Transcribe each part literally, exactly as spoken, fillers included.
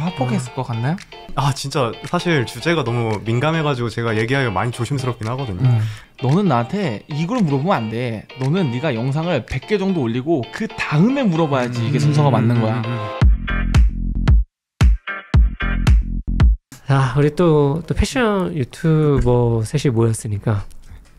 합법했을 것 같나요? 아 진짜 사실 주제가 너무 민감해가지고 제가 얘기하기가 많이 조심스럽긴 하거든요. 음. 너는 나한테 이걸 물어보면 안 돼. 너는 네가 영상을 백 개 정도 올리고 그 다음에 물어봐야지 이게 음. 순서가 맞는 거야. 자, 우리 또, 또 패션 유튜버 셋이 모였으니까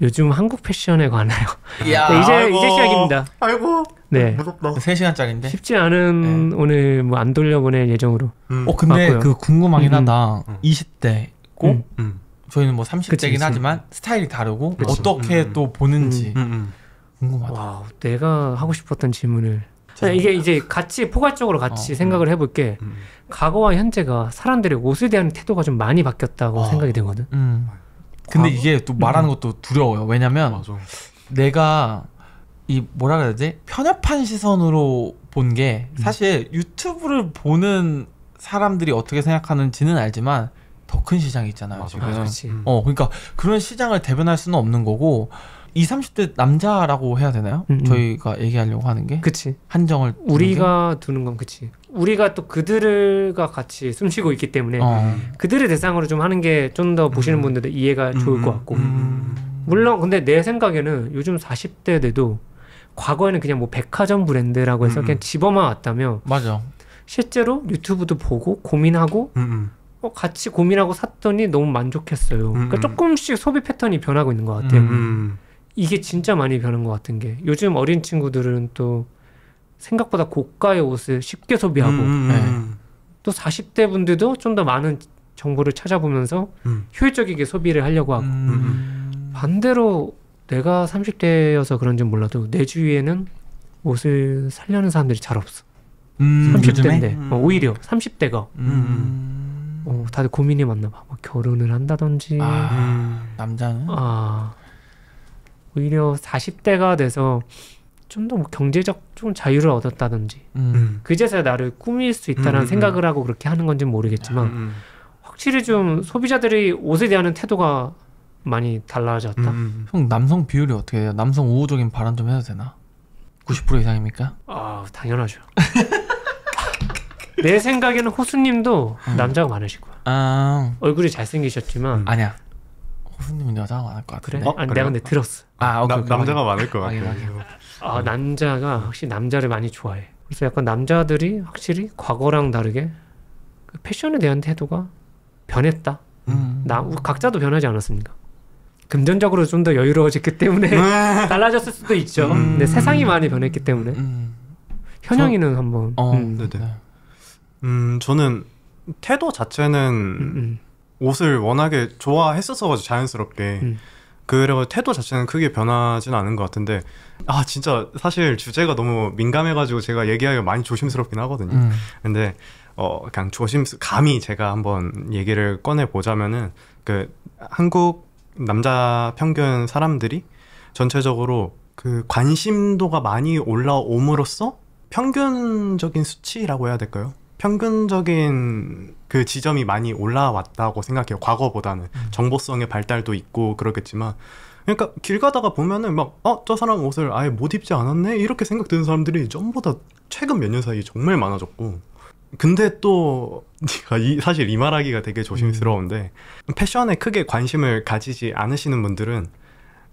요즘 한국 패션에 관하여 이야, 네, 이제, 아이고, 이제 시작입니다. 아이고 네. 무섭다. 세 시간짜리인데? 쉽지 않은 네. 오늘 뭐 안 돌려보낼 예정으로 음. 어 근데 맞고요. 그 궁금하긴 음. 하다. 음. 이십 대고 음. 음. 저희는 뭐 삼십 대긴 그치, 하지만 스타일이 다르고 그치. 어떻게 음. 또 보는지 음. 음. 음. 궁금하다. 와우, 내가 하고 싶었던 질문을 이게 이제 같이 포괄적으로 같이 어, 생각을 해볼게. 음. 과거와 현재가 사람들의 옷에 대한 태도가 좀 많이 바뀌었다고 어. 생각이 되거든. 음. 근데 과거? 이게 또 말하는 음. 것도 두려워요. 왜냐면 맞아. 내가 이 뭐라 그래야 되지? 편협한 시선으로 본 게 사실 음. 유튜브를 보는 사람들이 어떻게 생각하는지는 알지만 더 큰 시장이 있잖아요. 맞아. 지금. 아, 그렇지. 어, 그러니까 그런 시장을 대변할 수는 없는 거고 이십, 삼십 대 남자라고 해야 되나요? 음음. 저희가 얘기하려고 하는 게 그치. 한정을 두는 우리가 게? 두는 건 그치. 우리가 또 그들과 같이 숨쉬고 있기 때문에 어. 그들을 대상으로 좀 하는 게 좀 더 보시는 음. 분들도 이해가 음. 좋을 것 같고 음. 물론 근데 내 생각에는 요즘 사십 대들도 과거에는 그냥 뭐 백화점 브랜드라고 해서 음. 그냥 집어만 왔다며 맞아. 실제로 유튜브도 보고 고민하고 음. 어, 같이 고민하고 샀더니 너무 만족했어요. 음. 그러니까 조금씩 소비 패턴이 변하고 있는 것 같아요. 음. 이게 진짜 많이 변한 것 같은 게 요즘 어린 친구들은 또 생각보다 고가의 옷을 쉽게 소비하고 음, 음. 네. 또 사십 대 분들도 좀 더 많은 정보를 찾아보면서 음. 효율적이게 소비를 하려고 하고 음. 반대로 내가 삼십 대여서 그런지는 몰라도 내 주위에는 옷을 살려는 사람들이 잘 없어. 음, 삼십 대인데 음. 어, 오히려 삼십 대가 음. 어, 다들 고민이 많나 봐. 뭐 결혼을 한다든지 아, 남자는? 아... 오히려 사십 대가 돼서 좀 더 경제적 좀 자유를 얻었다든지 음. 그제서야 나를 꾸밀 수 있다는 음. 생각을 하고 그렇게 하는 건지는 모르겠지만 음. 확실히 좀 소비자들이 옷에 대한 태도가 많이 달라졌다. 음. 형 남성 비율이 어떻게 돼요? 남성 우호적인 발언 좀 해도 되나? 구십 퍼센트 이상입니까? 아 당연하죠. 내 생각에는 호수님도 음. 남자가 많으실 거야. 아. 얼굴이 잘생기셨지만 음. 아니야. 호수님은 여자가 많을 것 같은데. 그래? 어? 아니, 그래요? 내가 근데 들었어. 아, 오케이, 나, 오케이. 남자가 많을 것 같아요. 아, 남자가 확실히 남자를 많이 좋아해. 그래서 약간 남자들이 확실히 과거랑 다르게 그 패션에 대한 태도가 변했다. 음. 나, 우리 각자도 변하지 않았습니까? 금전적으로 좀 더 여유로워졌기 때문에 달라졌을 수도 있죠. 음. 근데 세상이 많이 변했기 때문에 음. 현영이는 저... 한번 어, 음. 네네. 음, 저는 태도 자체는 음, 음. 옷을 워낙에 좋아했었어 가지고 자연스럽게 음. 그리고 태도 자체는 크게 변하진 않은 것 같은데 아 진짜 사실 주제가 너무 민감해 가지고 제가 얘기하기가 많이 조심스럽긴 하거든요. 음. 근데 어 그냥 조심 감히 제가 한번 얘기를 꺼내 보자면은 그 한국 남자 평균 사람들이 전체적으로 그 관심도가 많이 올라옴으로써 평균적인 수치라고 해야 될까요? 평균적인 그 지점이 많이 올라왔다고 생각해요. 과거보다는 음. 정보성의 발달도 있고 그렇겠지만 그러니까 길 가다가 보면은 막 어, 저 사람 옷을 아예 못 입지 않았네 이렇게 생각 드는 사람들이 전부 다 최근 몇 년 사이 정말 많아졌고 근데 또 사실 이 말하기가 되게 조심스러운데 음. 패션에 크게 관심을 가지지 않으시는 분들은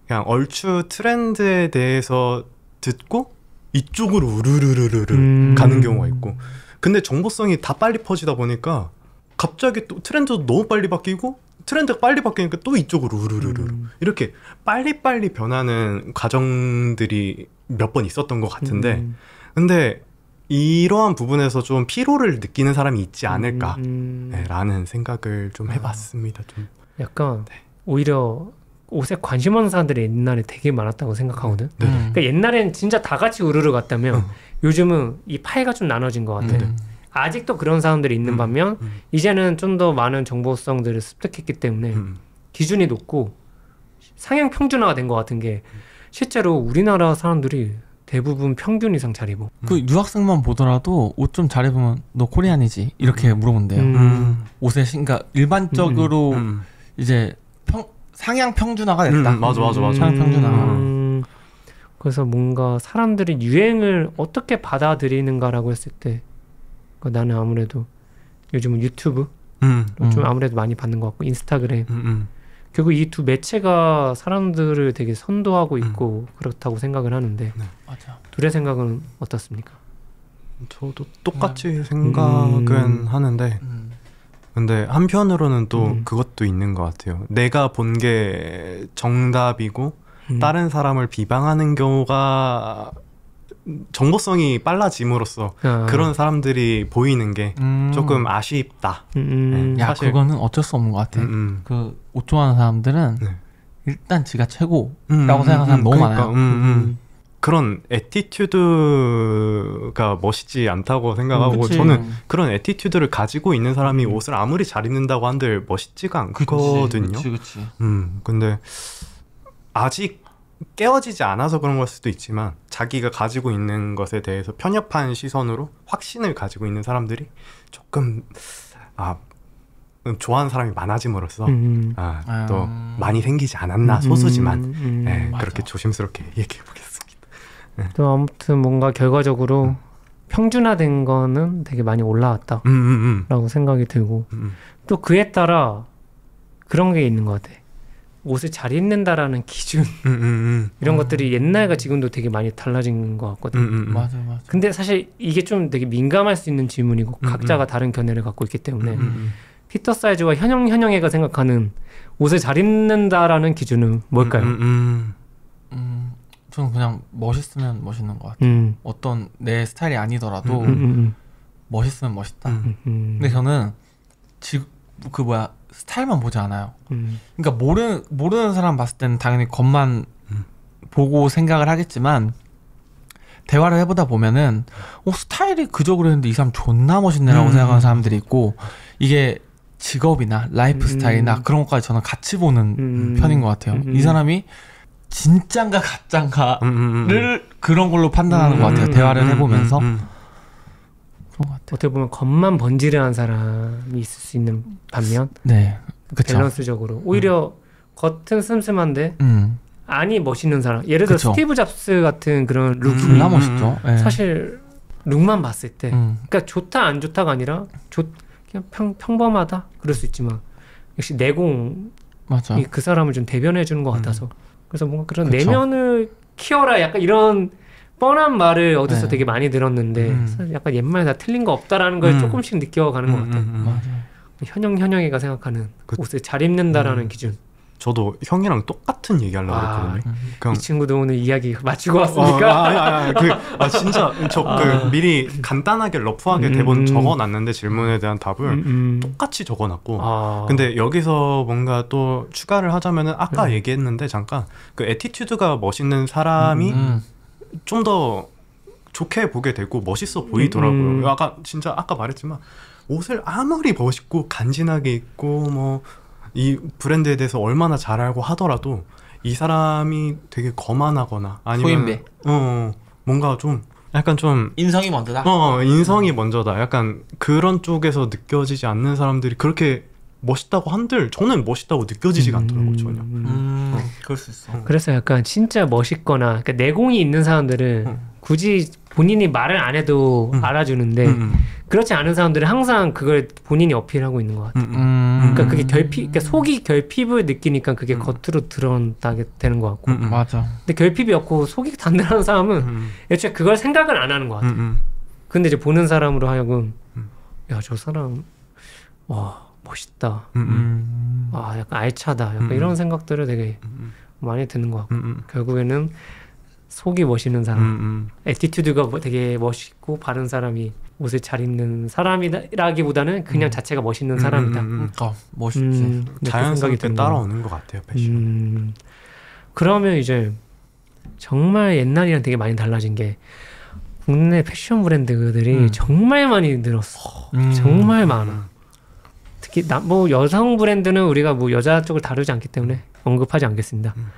그냥 얼추 트렌드에 대해서 듣고 이쪽으로 우르르르르 음. 가는 경우가 있고 근데 정보성이 다 빨리 퍼지다 보니까 갑자기 또 트렌드도 너무 빨리 바뀌고 트렌드가 빨리 바뀌니까 또 이쪽으로 우르르르 음. 이렇게 빨리빨리 변하는 과정들이 몇 번 있었던 것 같은데 음. 근데 이러한 부분에서 좀 피로를 느끼는 사람이 있지 않을까라는 음. 생각을 좀 해봤습니다. 좀. 약간 네. 오히려 옷에 관심 없는 사람들이 옛날에 되게 많았다고 생각하거든. 음. 그러니까 옛날엔 진짜 다 같이 우르르 갔다면 음. 요즘은 이 파이가 좀 나눠진 것 같아. 음. 아직도 그런 사람들이 있는 음. 반면 음. 이제는 좀 더 많은 정보성들을 습득했기 때문에 음. 기준이 높고 상향 평준화가 된 것 같은 게 실제로 우리나라 사람들이 대부분 평균 이상 잘 입어. 그 유학생만 보더라도 옷 좀 잘 입으면 너 코리안이지? 이렇게 물어본대요. 음. 음. 옷에 그러니까 일반적으로 음. 음. 이제 평 상향 평준화가 됐다. 음, 맞아, 맞아, 맞아. 상향 평준화. 음, 그래서 뭔가 사람들이 유행을 어떻게 받아들이는가라고 했을 때, 그러니까 나는 아무래도 요즘은 유튜브 음, 음. 좀 아무래도 많이 받는 것 같고 인스타그램 음, 음. 결국 이 두 매체가 사람들을 되게 선도하고 있고 음. 그렇다고 생각을 하는데 네. 맞아. 둘의 생각은 어떻습니까? 저도 똑같이 음. 생각은 음. 하는데 음. 근데 한편으로는 또 음. 그것도 있는 것 같아요. 내가 본 게 정답이고 음. 다른 사람을 비방하는 경우가 정보성이 빨라짐으로써 아. 그런 사람들이 보이는 게 음. 조금 아쉽다. 음. 네, 야, 그거는 어쩔 수 없는 것 같아. 음, 음. 그 옷 좋아하는 사람들은 네. 일단 지가 최고라고 음, 생각하는 사람 음, 너무 그러니까, 많아요. 음, 음. 음. 그런 애티튜드가 멋있지 않다고 생각하고 그치. 저는 그런 애티튜드를 가지고 있는 사람이 음. 옷을 아무리 잘 입는다고 한들 멋있지가 않거든요. 그치, 그치. 음, 근데 아직 깨어지지 않아서 그런 걸 수도 있지만 자기가 가지고 있는 것에 대해서 편협한 시선으로 확신을 가지고 있는 사람들이 조금 아, 좋아하는 사람이 많아짐으로써 음. 아, 또 아. 많이 생기지 않았나 소수지만 음. 음. 네, 그렇게 조심스럽게 얘기해보겠습니다. 네. 또 아무튼 뭔가 결과적으로 음. 평준화된 거는 되게 많이 올라왔다 음, 음, 음. 라고 생각이 들고 음, 음. 또 그에 따라 그런 게 있는 것 같아. 옷을 잘 입는다라는 기준 음, 음, 음. 이런 음. 것들이 옛날과 지금도 되게 많이 달라진 것 같거든. 음, 음, 음. 맞아, 맞아. 근데 사실 이게 좀 되게 민감할 수 있는 질문이고 음, 각자가 음. 다른 견해를 갖고 있기 때문에 음, 음. 핏더사이즈와 현영현영해가 생각하는 옷을 잘 입는다라는 기준은 뭘까요? 음, 음, 음. 음. 저는 그냥 멋있으면 멋있는 것 같아요. 음. 어떤 내 스타일이 아니더라도 음, 음, 음. 멋있으면 멋있다. 음, 음. 근데 저는 지, 그 뭐야 스타일만 보지 않아요. 음. 그러니까 모르는 모르는 사람 봤을 때는 당연히 겉만 음. 보고 생각을 하겠지만 대화를 해보다 보면은 어, 스타일이 그저 그랬는데 이 사람 존나 멋있네라고 음. 생각하는 사람들이 있고 이게 직업이나 라이프 스타일이나 음. 그런 것까지 저는 같이 보는 음. 편인 것 같아요. 음. 이 사람이 진짠가 가짠가를 음, 음, 음. 그런 걸로 판단하는 음, 것 같아요. 음, 대화를 음, 해보면서 음, 음, 음. 그런 것 같아요. 어떻게 보면 겉만 번지르한 사람이 있을 수 있는 반면 네, 그쵸. 밸런스적으로 오히려 음. 겉은 슴슴한데 음. 안이 멋있는 사람 예를 들어 그쵸. 스티브 잡스 같은 그런 룩이 존나 음, 멋있죠. 네. 사실 룩만 봤을 때 음. 그러니까 좋다 안 좋다가 아니라 좋, 그냥 평, 평범하다 그럴 수 있지만 역시 내공이 맞아. 그 사람을 좀 대변해 주는 것 같아서 음. 그래서 뭔가 그런 그쵸. 내면을 키워라 약간 이런 뻔한 말을 어디서 네. 되게 많이 들었는데 음. 약간 옛말에 다 틀린 거 없다라는 걸 음. 조금씩 느껴가는 음, 것 같아요. 음, 음, 맞아요. 현영, 현영이가 생각하는 그, 옷을 잘 입는다라는 음. 기준. 저도 형이랑 똑같은 얘기하려고 했거든요. 아, 음. 그냥, 이 친구도 오늘 이야기 맞추고 왔으니까. 어, 아, 아, 아, 그, 아 진짜 저 그, 미리 간단하게 러프하게 음, 대본 적어놨는데 질문에 대한 답을 음, 음. 똑같이 적어놨고 아. 근데 여기서 뭔가 또 추가를 하자면은 아까 음. 얘기했는데 잠깐 그 애티튜드가 멋있는 사람이 음. 좀 더 좋게 보게 되고 멋있어 보이더라고요. 음. 아까 진짜 아까 말했지만 옷을 아무리 멋있고 간지나게 입고 뭐 이 브랜드에 대해서 얼마나 잘 알고 하더라도 이 사람이 되게 거만하거나 아니면 소인배. 어, 뭔가 좀 약간 좀 인성이 먼저다. 어, 인성이 음. 먼저다. 약간 그런 쪽에서 느껴지지 않는 사람들이 그렇게 멋있다고 한들 저는 멋있다고 느껴지지가 음. 않더라고요. 전혀. 음. 어. 그럴 수 있어. 그래서 약간 진짜 멋있거나 그러니까 내공이 있는 사람들은 음. 굳이 본인이 말을 안 해도 음. 알아주는데 음. 그렇지 않은 사람들은 항상 그걸 본인이 어필하고 있는 것 같아요. 음. 그러니까 그게 결핍, 그러니까 속이 결핍을 느끼니까 그게 음. 겉으로 드러나게 되는 것 같고. 음. 맞아. 근데 결핍이 없고 속이 단단한 사람은 음. 애초에 그걸 생각을 안 하는 것 같아요. 음. 근데 이제 보는 사람으로 하여금 음. 야, 저 사람 와 멋있다. 음. 아 약간 알차다. 약간 음. 이런 생각들을 되게 음. 많이 드는 것 같고 음. 결국에는. 속이 멋있는 사람, 음, 음. 애티튜드가 되게 멋있고 바른 사람이 옷을 잘 입는 사람이라기보다는 그냥 음. 자체가 멋있는 사람이다. 음, 음, 음. 그러니까 멋있지. 음, 자연스럽게 따라오는 것 같아요, 패션. 음, 그러면 이제 정말 옛날이랑 되게 많이 달라진 게 국내 패션 브랜드들이 음. 정말 많이 늘었어. 음. 정말 많아. 특히 나, 뭐 여성 브랜드는 우리가 뭐 여자 쪽을 다루지 않기 때문에 언급하지 않겠습니다. 음.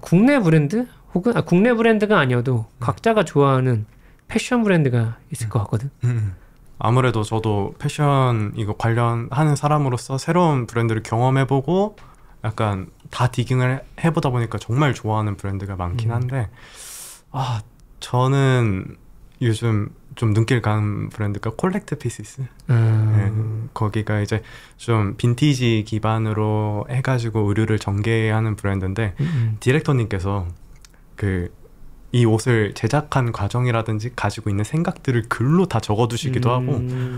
국내 브랜드? 혹은 아, 국내 브랜드가 아니어도 음. 각자가 좋아하는 패션 브랜드가 있을 음. 것 같거든. 음. 아무래도 저도 패션 이거 관련하는 사람으로서 새로운 브랜드를 경험해보고 약간 다 디깅을 해보다 보니까 정말 좋아하는 브랜드가 많긴 한데 음. 아 저는 요즘 좀 눈길 가는 브랜드가 콜렉트 피시스. 음. 네, 거기가 이제 좀 빈티지 기반으로 해가지고 의류를 전개하는 브랜드인데 음. 디렉터님께서 그 이 옷을 제작한 과정이라든지 가지고 있는 생각들을 글로 다 적어두시기도 음.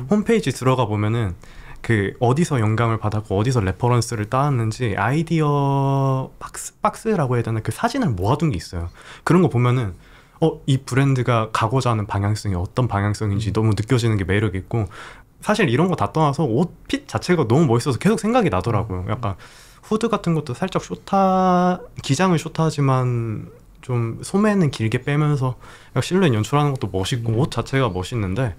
하고 홈페이지 들어가 보면은 그 어디서 영감을 받았고 어디서 레퍼런스를 따왔는지 아이디어 박스, 박스라고 해야 되나 그 사진을 모아둔 게 있어요. 그런 거 보면은 어, 이 브랜드가 가고자 하는 방향성이 어떤 방향성인지 너무 느껴지는 게 매력 있고 사실 이런 거 다 떠나서 옷 핏 자체가 너무 멋있어서 계속 생각이 나더라고요. 약간 후드 같은 것도 살짝 숏하 기장은 숏하지만 좀 소매는 길게 빼면서 실루엣 연출하는 것도 멋있고 옷 자체가 멋있는데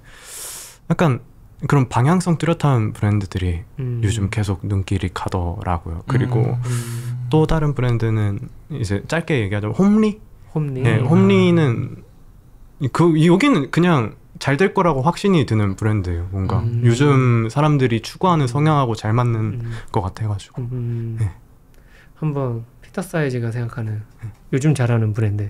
약간 그런 방향성 뚜렷한 브랜드들이 음. 요즘 계속 눈길이 가더라고요. 그리고 음. 음. 또 다른 브랜드는 이제 짧게 얘기하자면 홈리? 홈리. 네, 홈리는 그 여기는 그냥 잘 될 거라고 확신이 드는 브랜드예요. 뭔가 음. 요즘 사람들이 추구하는 성향하고 잘 맞는 음. 것 같아가지고 음. 네. 한번 핏더사이즈가 생각하는 네. 요즘 잘하는 브랜드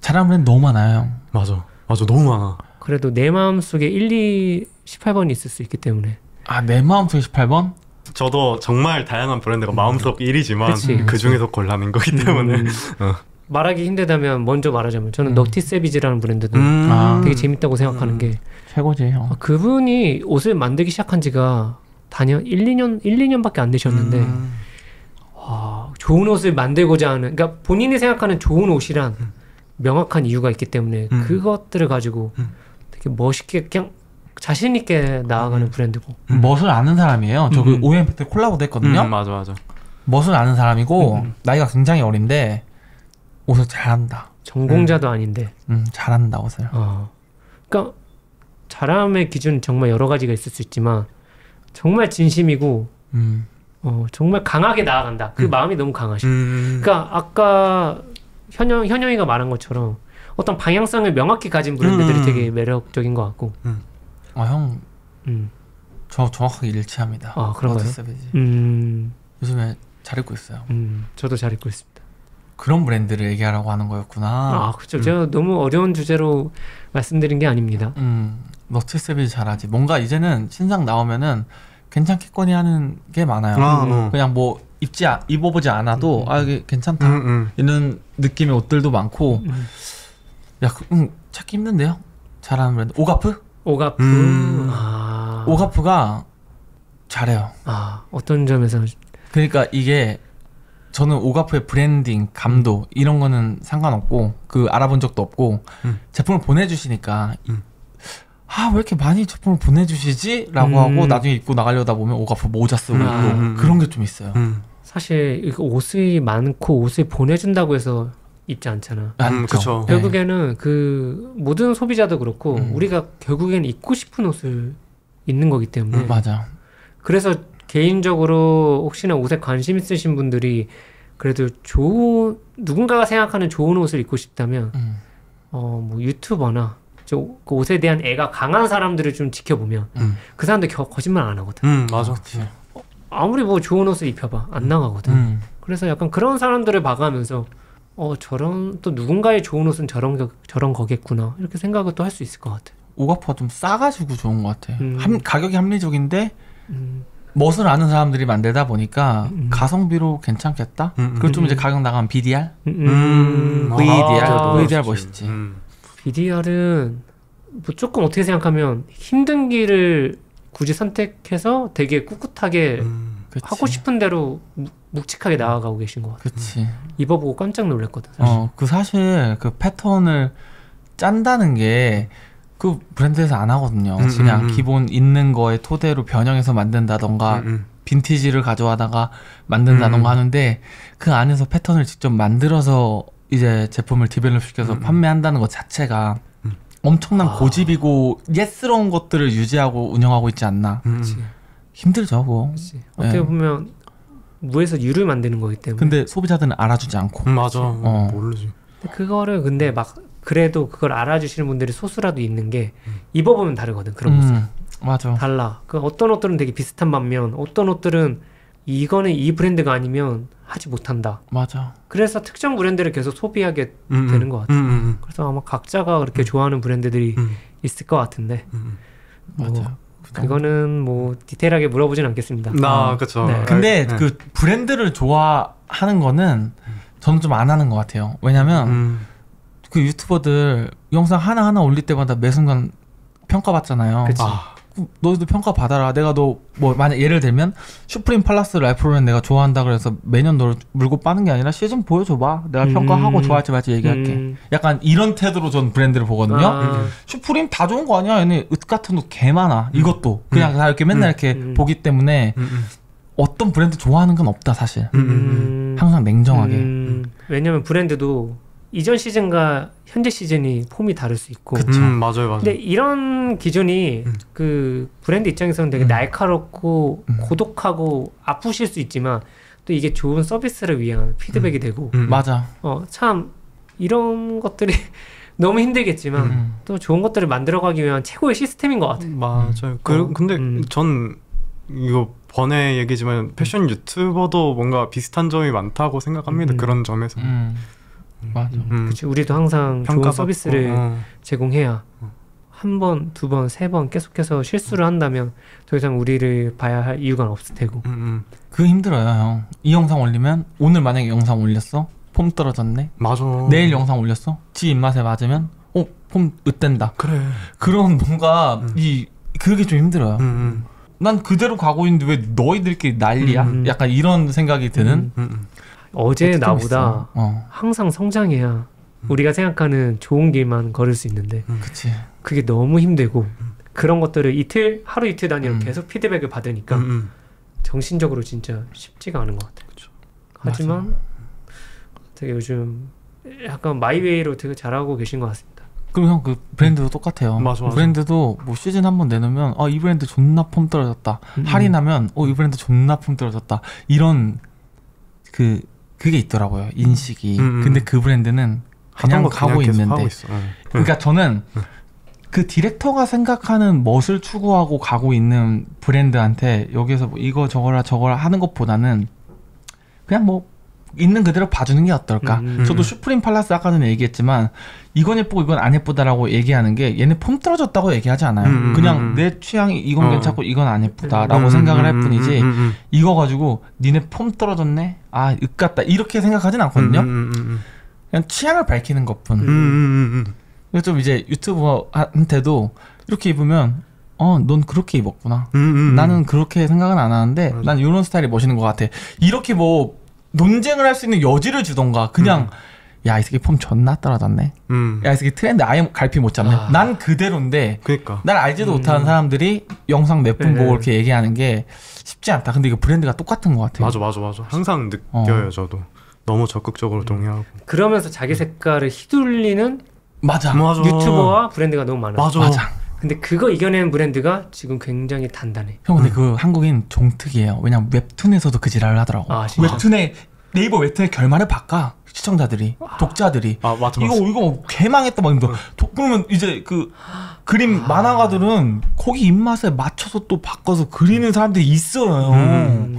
잘하는 브랜드 너무 많아요. 맞아 맞아 너무 많아. 그래도 내 마음속에 일, 이, 십팔 번이 있을 수 있기 때문에. 아, 내 마음속에 십팔 번? 저도 정말 다양한 브랜드가 음. 마음속 일이지만 그치. 그 중에서 골라낸 거기 때문에 음. 어. 말하기 힘들다면 먼저 말하자면 저는 음. 너티 세비지라는 브랜드도 음. 되게 재밌다고 생각하는 음. 게 최고지 형. 그분이 옷을 만들기 시작한 지가 단연 일, 이 년, 일, 이 년밖에 안 되셨는데 음. 와, 좋은 옷을 만들고자 하는 그러니까 본인이 생각하는 좋은 옷이란 음. 명확한 이유가 있기 때문에 음. 그것들을 가지고 음. 되게 멋있게 그냥 자신 있게 나아가는 음. 브랜드고 음. 멋을 아는 사람이에요. 저 그 오엠 팩트 콜라보도 했거든요. 음, 맞아 맞아. 멋을 아는 사람이고 음. 나이가 굉장히 어린데 옷을 잘한다. 전공자도 음. 아닌데. 음, 잘한다 옷을. 어. 그러니까 잘함의 기준은 정말 여러 가지가 있을 수 있지만 정말 진심이고 음. 어, 정말 강하게 나아간다. 그 음. 마음이 너무 강하셔. 음. 그러니까 아까 현영, 현영이가 말한 것처럼 어떤 방향성을 명확히 가진 브랜드들이 음. 되게 매력적인 것 같고. 음. 아 형, 음. 저 정확하게 일치합니다. 아 그런가요? 음. 요즘에 잘 입고 있어요. 음, 저도 잘 입고 있습니다. 그런 브랜드를 얘기하라고 하는 거였구나. 아 그렇죠. 음. 제가 너무 어려운 주제로 말씀드린 게 아닙니다. 음, 너트 세비지 잘하지. 뭔가 이제는 신상 나오면은 괜찮겠거니 하는 게 많아요. 아, 음. 그냥 뭐 입지 아, 입어보지 않아도 음. 아 이게 괜찮다 음, 음. 이런 느낌의 옷들도 많고. 음. 야, 음, 찾기 힘든데요. 잘하는 브랜드. 오가프? 오가프. 음. 아. 오가프가 잘해요. 아 어떤 점에서? 그러니까 이게. 저는 오가프의 브랜딩, 감도 이런 거는 상관없고 그 알아본 적도 없고 음. 제품을 보내주시니까 음. 아, 왜 이렇게 많이 제품을 보내주시지? 라고 음. 하고 나중에 입고 나가려다 보면 오가프 모자 쓰고 있고 음. 그런 게 좀 있어요. 음. 사실 옷이 많고 옷을 보내준다고 해서 입지 않잖아. 음, 그렇죠. 결국에는 네. 그 모든 소비자도 그렇고 음. 우리가 결국에는 입고 싶은 옷을 입는 거기 때문에 음, 맞아. 그래서 개인적으로 혹시나 옷에 관심 있으신 분들이 그래도 좋은 누군가가 생각하는 좋은 옷을 입고 싶다면 음. 어, 뭐 유튜버나 저, 그 옷에 대한 애가 강한 사람들을 좀 지켜보면 음. 그 사람들 겨, 거짓말 안 하거든. 음, 맞아. 어, 아무리 뭐 좋은 옷을 입혀봐 안 나가거든. 음. 그래서 약간 그런 사람들을 봐가면서 어 저런 또 누군가의 좋은 옷은 저런 저런 거겠구나 이렇게 생각을 또 할 수 있을 것 같아. 오가퍼가 좀 싸가지고 좋은 것 같아. 음. 함, 가격이 합리적인데. 음. 멋을 아는 사람들이 만들다 보니까 음. 가성비로 괜찮겠다? 음. 그리고 좀 이제 가격 나가면 비디알? 음. 음. 브이디알? 아, 브이디알 멋있지. 음. 비디알은 뭐 조금 어떻게 생각하면 힘든 길을 굳이 선택해서 되게 꿋꿋하게 음. 하고 싶은 대로 묵직하게 나아가고 계신 것 같아요. 그치. 입어보고 깜짝 놀랐거든. 사실. 어, 그 사실 그 패턴을 짠다는 게 그 브랜드에서 안 하거든요. 음, 그냥 음, 음. 기본 있는 거에 토대로 변형해서 만든다던가 음, 음. 빈티지를 가져와다가 만든다던가 음. 하는데 그 안에서 패턴을 직접 만들어서 이제 제품을 디벨롭 시켜서 음, 판매한다는 것 자체가 음. 엄청난 아. 고집이고 옛스러운 것들을 유지하고 운영하고 있지 않나. 음. 힘들죠 그거. 그치. 어떻게 네. 보면 무에서 유를 만드는 거기 때문에 근데 소비자들은 알아주지 않고 음, 맞아 어. 모르지. 그거를 근데 막 그래도 그걸 알아주시는 분들이 소수라도 있는 게 음. 입어보면 다르거든 그런 모습. 음, 맞아. 달라. 그 어떤 옷들은 되게 비슷한 반면 어떤 옷들은 이거는 이 브랜드가 아니면 하지 못한다. 맞아. 그래서 특정 브랜드를 계속 소비하게 음, 되는 것 같아요. 음, 음. 그래서 아마 각자가 그렇게 음. 좋아하는 브랜드들이 음. 있을 것 같은데. 음. 뭐, 맞아요. 그거는 뭐 디테일하게 물어보진 않겠습니다. 아, 아 그렇죠. 네. 근데 네. 그 브랜드를 좋아하는 거는 저는 좀 안 하는 것 같아요. 왜냐면 음. 그 유튜버들 영상 하나하나 올릴 때마다 매 순간 평가받잖아요. 그치. 아. 너도 평가받아라. 내가 너 뭐 만약 예를 들면 슈프림 팔라스 라이프로맨 내가 좋아한다 그래서 매년 너를 물고 빠는 게 아니라 시즌 보여줘봐. 내가 음. 평가하고 좋아할지 말지 얘기할게. 음. 약간 이런 태도로 전 브랜드를 보거든요. 아. 슈프림 다 좋은 거 아니야. 얘네 으 같은 거 개 많아. 음. 이것도 그냥 음. 다 이렇게 맨날 음. 이렇게 음. 보기 때문에 음. 어떤 브랜드 좋아하는 건 없다 사실. 음. 항상 냉정하게. 음. 왜냐면 브랜드도 이전 시즌과 현재 시즌이 폼이 다를 수 있고. 그쵸. 음, 맞아요, 맞아요. 근데 이런 기준이 음. 그 브랜드 입장에서는 되게 음. 날카롭고 음. 고독하고 아프실 수 있지만 또 이게 좋은 서비스를 위한 피드백이 음. 되고. 음. 맞아. 어, 참 이런 것들이 너무 힘들겠지만 음. 또 좋은 것들을 만들어가기 위한 최고의 시스템인 것 같아요. 음. 맞아요. 그, 어. 근데 음. 전 이거 번외 얘기지만 패션 유튜버도 뭔가 비슷한 점이 많다고 생각합니다. 음. 그런 점에서. 음. 맞아. 음. 그치, 우리도 항상 좋은 서비스를 어. 제공해야 한 번, 두 번, 세 번 계속해서 실수를 한다면 더 이상 우리를 봐야 할 이유가 없을 테고. 음, 음. 그거 힘들어요, 형. 이 영상 올리면 오늘 만약에 영상 올렸어? 폼 떨어졌네? 맞아. 내일 영상 올렸어? 지 입맛에 맞으면 어? 폼 으뗀다. 그래. 그런 뭔가 음. 이 그게 좀 힘들어요. 음, 음. 난 그대로 가고 있는데 왜 너희들끼리 난리야? 음, 음. 약간 이런 생각이 드는. 음, 음, 음. 어제 나보다 어. 항상 성장해야 음. 우리가 생각하는 좋은 길만 걸을 수 있는데 음. 그치. 그게 너무 힘들고 음. 그런 것들을 이틀 하루 이틀 단위로 음. 계속 피드백을 받으니까 음. 정신적으로 진짜 쉽지가 않은 것 같아요. 그쵸. 하지만 맞아. 되게 요즘 약간 마이웨이로 되게 잘하고 계신 것 같습니다. 그럼 형 그 브랜드도 똑같아요. 맞아, 맞아. 브랜드도 뭐 시즌 한번 내놓으면 아, 이 브랜드 존나 폼 떨어졌다. 음. 할인하면 어, 이 브랜드 존나 폼 떨어졌다. 이런 그 그게 있더라고요, 인식이. 음, 음. 근데 그 브랜드는 그냥 가고 그냥 있는데 있어. 응. 그러니까 저는 그 디렉터가 생각하는 멋을 추구하고 가고 있는 브랜드한테 여기에서 뭐 이거 저거라 저거라 하는 것보다는 그냥 뭐 있는 그대로 봐주는 게 어떨까. 음, 음. 저도 슈프림 팔라스 아까 전에 얘기했지만 이건 예쁘고 이건 안 예쁘다라고 얘기하는 게 얘네 폼 떨어졌다고 얘기하지 않아요. 음, 그냥 음. 내 취향이 이건 어. 괜찮고 이건 안 예쁘다라고 음, 생각을 할 뿐이지 음, 음, 음. 이거 가지고 니네 폼 떨어졌네? 아 으깠다 이렇게 생각하진 않거든요. 음, 음, 음. 그냥 취향을 밝히는 것뿐. 음, 음, 음. 그래서 좀 이제 유튜버한테도 이렇게 입으면 어, 넌 그렇게 입었구나. 음, 음, 나는 그렇게 생각은 안 하는데 맞아. 난 이런 스타일이 멋있는 것 같아. 이렇게 뭐 논쟁을 할 수 있는 여지를 주던가 그냥 음. 야, 이 새끼 폼 존나 떨어졌네. 음. 야, 이 새끼 트렌드 아예 갈피 못 잡네. 아. 난 그대로인데 그러니까. 날 알지도 음. 못하는 사람들이 영상 몇 분 네. 보고 이렇게 얘기하는 게 쉽지 않다. 근데 이거 브랜드가 똑같은 것 같아요. 맞아 맞아 맞아. 항상 느껴요. 어. 저도 너무 적극적으로 음. 동의하고 그러면서 자기 색깔을 휘둘리는 맞아. 맞아. 유튜버와 브랜드가 너무 많아요. 맞아. 맞아. 근데 그거 이겨내는 브랜드가 지금 굉장히 단단해. 형 근데 응. 그 한국인 종특이에요. 왜냐면 웹툰에서도 그 지랄을 하더라고. 아, 웹툰에 네이버 웹툰의 결말을 바꿔 시청자들이 아. 독자들이 아, 맞아, 맞아. 이거 이거 개망했다 막 이러면서 응. 그러면 이제 그 그림 아. 만화가들은 거기 입맛에 맞춰서 또 바꿔서 그리는 사람들이 있어요. 음.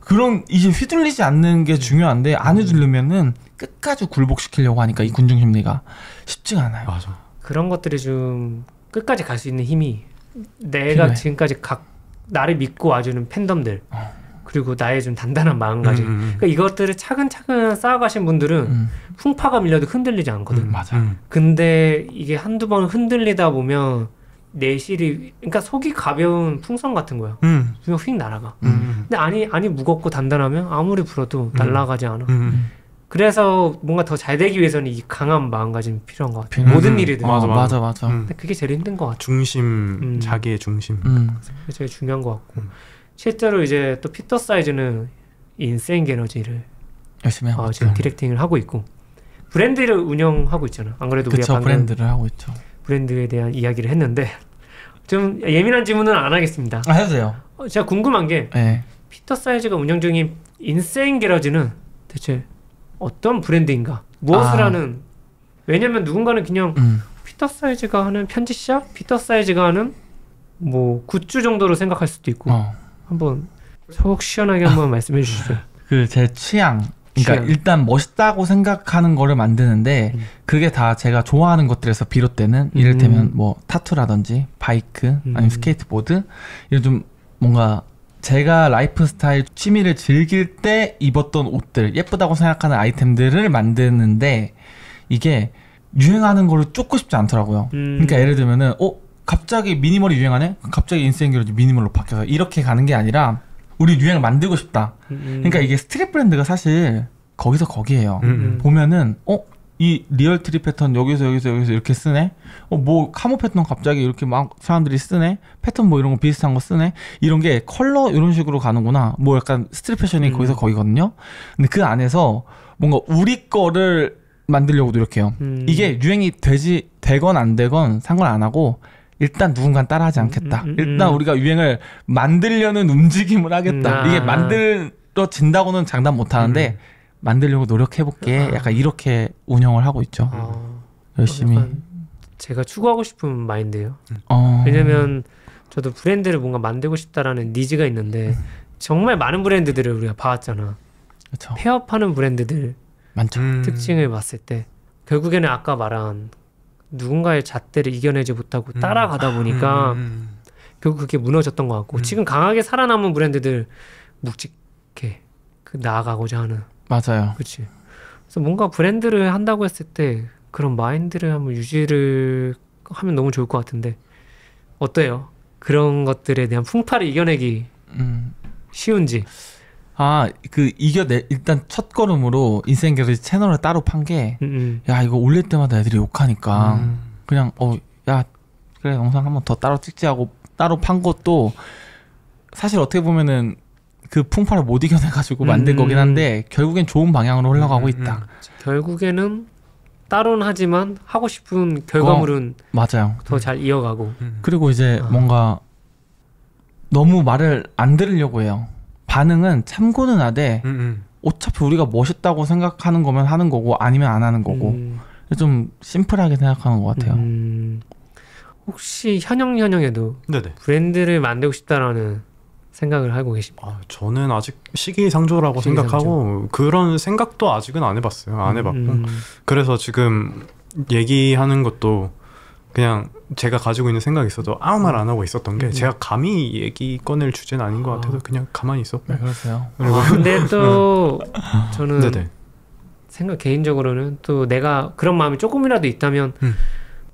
그런 이제 휘둘리지 않는 게 중요한데 안 휘둘리면은 끝까지 굴복시키려고 하니까 이 군중 심리가 쉽지가 않아요. 맞아. 그런 것들이 좀 끝까지 갈 수 있는 힘이 내가 필요해. 지금까지 각 나를 믿고 와주는 팬덤들 어. 그리고 나의 좀 단단한 마음가짐 음, 음, 음. 그러니까 이것들을 차근차근 쌓아가신 분들은 음. 풍파가 밀려도 흔들리지 않거든. 음, 맞아. 음. 근데 이게 한두 번 흔들리다 보면 내실이 그러니까 속이 가벼운 풍선 같은 거야. 음. 그냥 휙 날아가. 음. 근데 안이 안이 무겁고 단단하면 아무리 불어도 음. 날아가지 않아. 음. 그래서 뭔가 더 잘 되기 위해서는 이 강한 마음가짐이 필요한 것 같아요. 음, 모든 일이든. 맞아, 맞아, 맞아. 근데 그게 제일 힘든 것 같아요. 중심, 음. 자기의 중심. 음. 그게 제일 중요한 것 같고. 음. 실제로 이제 또 핏더사이즈는 인생 에너지를 열심히 하고 어, 지금 디렉팅을 하고 있고 브랜드를 운영하고 있잖아. 안 그래도 그쵸, 우리가 브랜드를 하고 있죠. 브랜드에 대한 이야기를 했는데 좀 예민한 질문은 안 하겠습니다. 아, 해도 돼요. 어, 제가 궁금한 게 네. 핏더사이즈가 운영 중인 인생 게러지는 대체 어떤 브랜드인가? 무엇을 아. 하는? 왜냐면 누군가는 그냥 음. 핏더사이즈가 하는 편지샵? 핏더사이즈가 하는 뭐 굿즈 정도로 생각할 수도 있고 어. 한번 속 시원하게 한번 말씀해 주시죠. 그 제 취향, 그러니까 취향. 일단 멋있다고 생각하는 거를 만드는데 음. 그게 다 제가 좋아하는 것들에서 비롯되는 음. 이를테면 뭐 타투라든지 바이크 음. 아니면 스케이트보드 이런 좀 뭔가 제가 라이프 스타일 취미를 즐길 때 입었던 옷들, 예쁘다고 생각하는 아이템들을 만드는데 이게 유행하는 거를 쫓고 싶지 않더라고요. 음. 그러니까 예를 들면은 어? 갑자기 미니멀이 유행하네? 갑자기 인스타그램이 미니멀로 바뀌어서 이렇게 가는 게 아니라 우리 유행을 만들고 싶다. 음. 그러니까 이게 스트릿 브랜드가 사실 거기서 거기예요. 음. 보면은 어? 이 리얼 트리 패턴 여기서 여기서 여기서 이렇게 쓰네. 어 뭐 카모 패턴 갑자기 이렇게 막 사람들이 쓰네. 패턴 뭐 이런 거 비슷한 거 쓰네. 이런 게 컬러 이런 식으로 가는구나. 뭐 약간 스트릿 패션이 음. 거기서 거기거든요. 근데 그 안에서 뭔가 우리 거를 만들려고 노력해요. 음. 이게 유행이 되지 되건 안 되건 상관 안 하고 일단 누군가는 따라하지 않겠다. 음, 음, 음. 일단 우리가 유행을 만들려는 움직임을 하겠다. 음, 아. 이게 만들어진다고는 장담 못 하는데. 음. 만들려고 노력해볼게. 약간 이렇게 운영을 하고 있죠. 어, 열심히. 제가 추구하고 싶은 마인드예요. 어... 왜냐면 저도 브랜드를 뭔가 만들고 싶다라는 니즈가 있는데 음. 정말 많은 브랜드들을 우리가 봐왔잖아. 그쵸. 폐업하는 브랜드들 많죠. 특징을 봤을 때 결국에는 아까 말한 누군가의 잣대를 이겨내지 못하고 음. 따라가다 보니까 음. 결국 그게 무너졌던 것 같고 음. 지금 강하게 살아남은 브랜드들 묵직해 그 나아가고자 하는. 맞아요. 그치. 그래서 뭔가 브랜드를 한다고 했을 때 그런 마인드를 한번 유지를 하면 너무 좋을 것 같은데 어때요? 그런 것들에 대한 풍파를 이겨내기 음. 쉬운지. 아, 그 이겨내 일단 첫 걸음으로 인생갤러리 채널을 따로 판 게 야 이거 올릴 때마다 애들이 욕하니까 음. 그냥 어 야 그래 영상 한번 더 따로 찍지 하고 따로 판 것도 사실 어떻게 보면은 그 풍파를 못 이겨내가지고 만든 음. 거긴 한데 결국엔 좋은 방향으로 흘러가고 있다. 음. 결국에는 따로는 하지만 하고 싶은 결과물은 어, 맞아요. 더 잘 이어가고 음. 그리고 이제 아. 뭔가 너무 말을 안 들으려고 해요. 반응은 참고는 하되 음. 어차피 우리가 멋있다고 생각하는 거면 하는 거고 아니면 안 하는 거고 음. 좀 심플하게 생각하는 것 같아요. 음. 혹시 현영현영에도 네네. 브랜드를 만들고 싶다라는 생각을 하고 계십니까? 아, 저는 아직 시기상조라고 시기상조. 생각하고 그런 생각도 아직은 안 해봤어요. 안 해봤고 음. 그래서 지금 얘기하는 것도 그냥 제가 가지고 있는 생각이 있어도 아무 말 안 하고 있었던 게 음. 제가 감히 얘기 꺼낼 주제는 아닌 것 같아서 그냥 가만히 있었고. 네, 그러세요. 그리고 아, 근데 또 저는 네네. 생각 개인적으로는 또 내가 그런 마음이 조금이라도 있다면 음.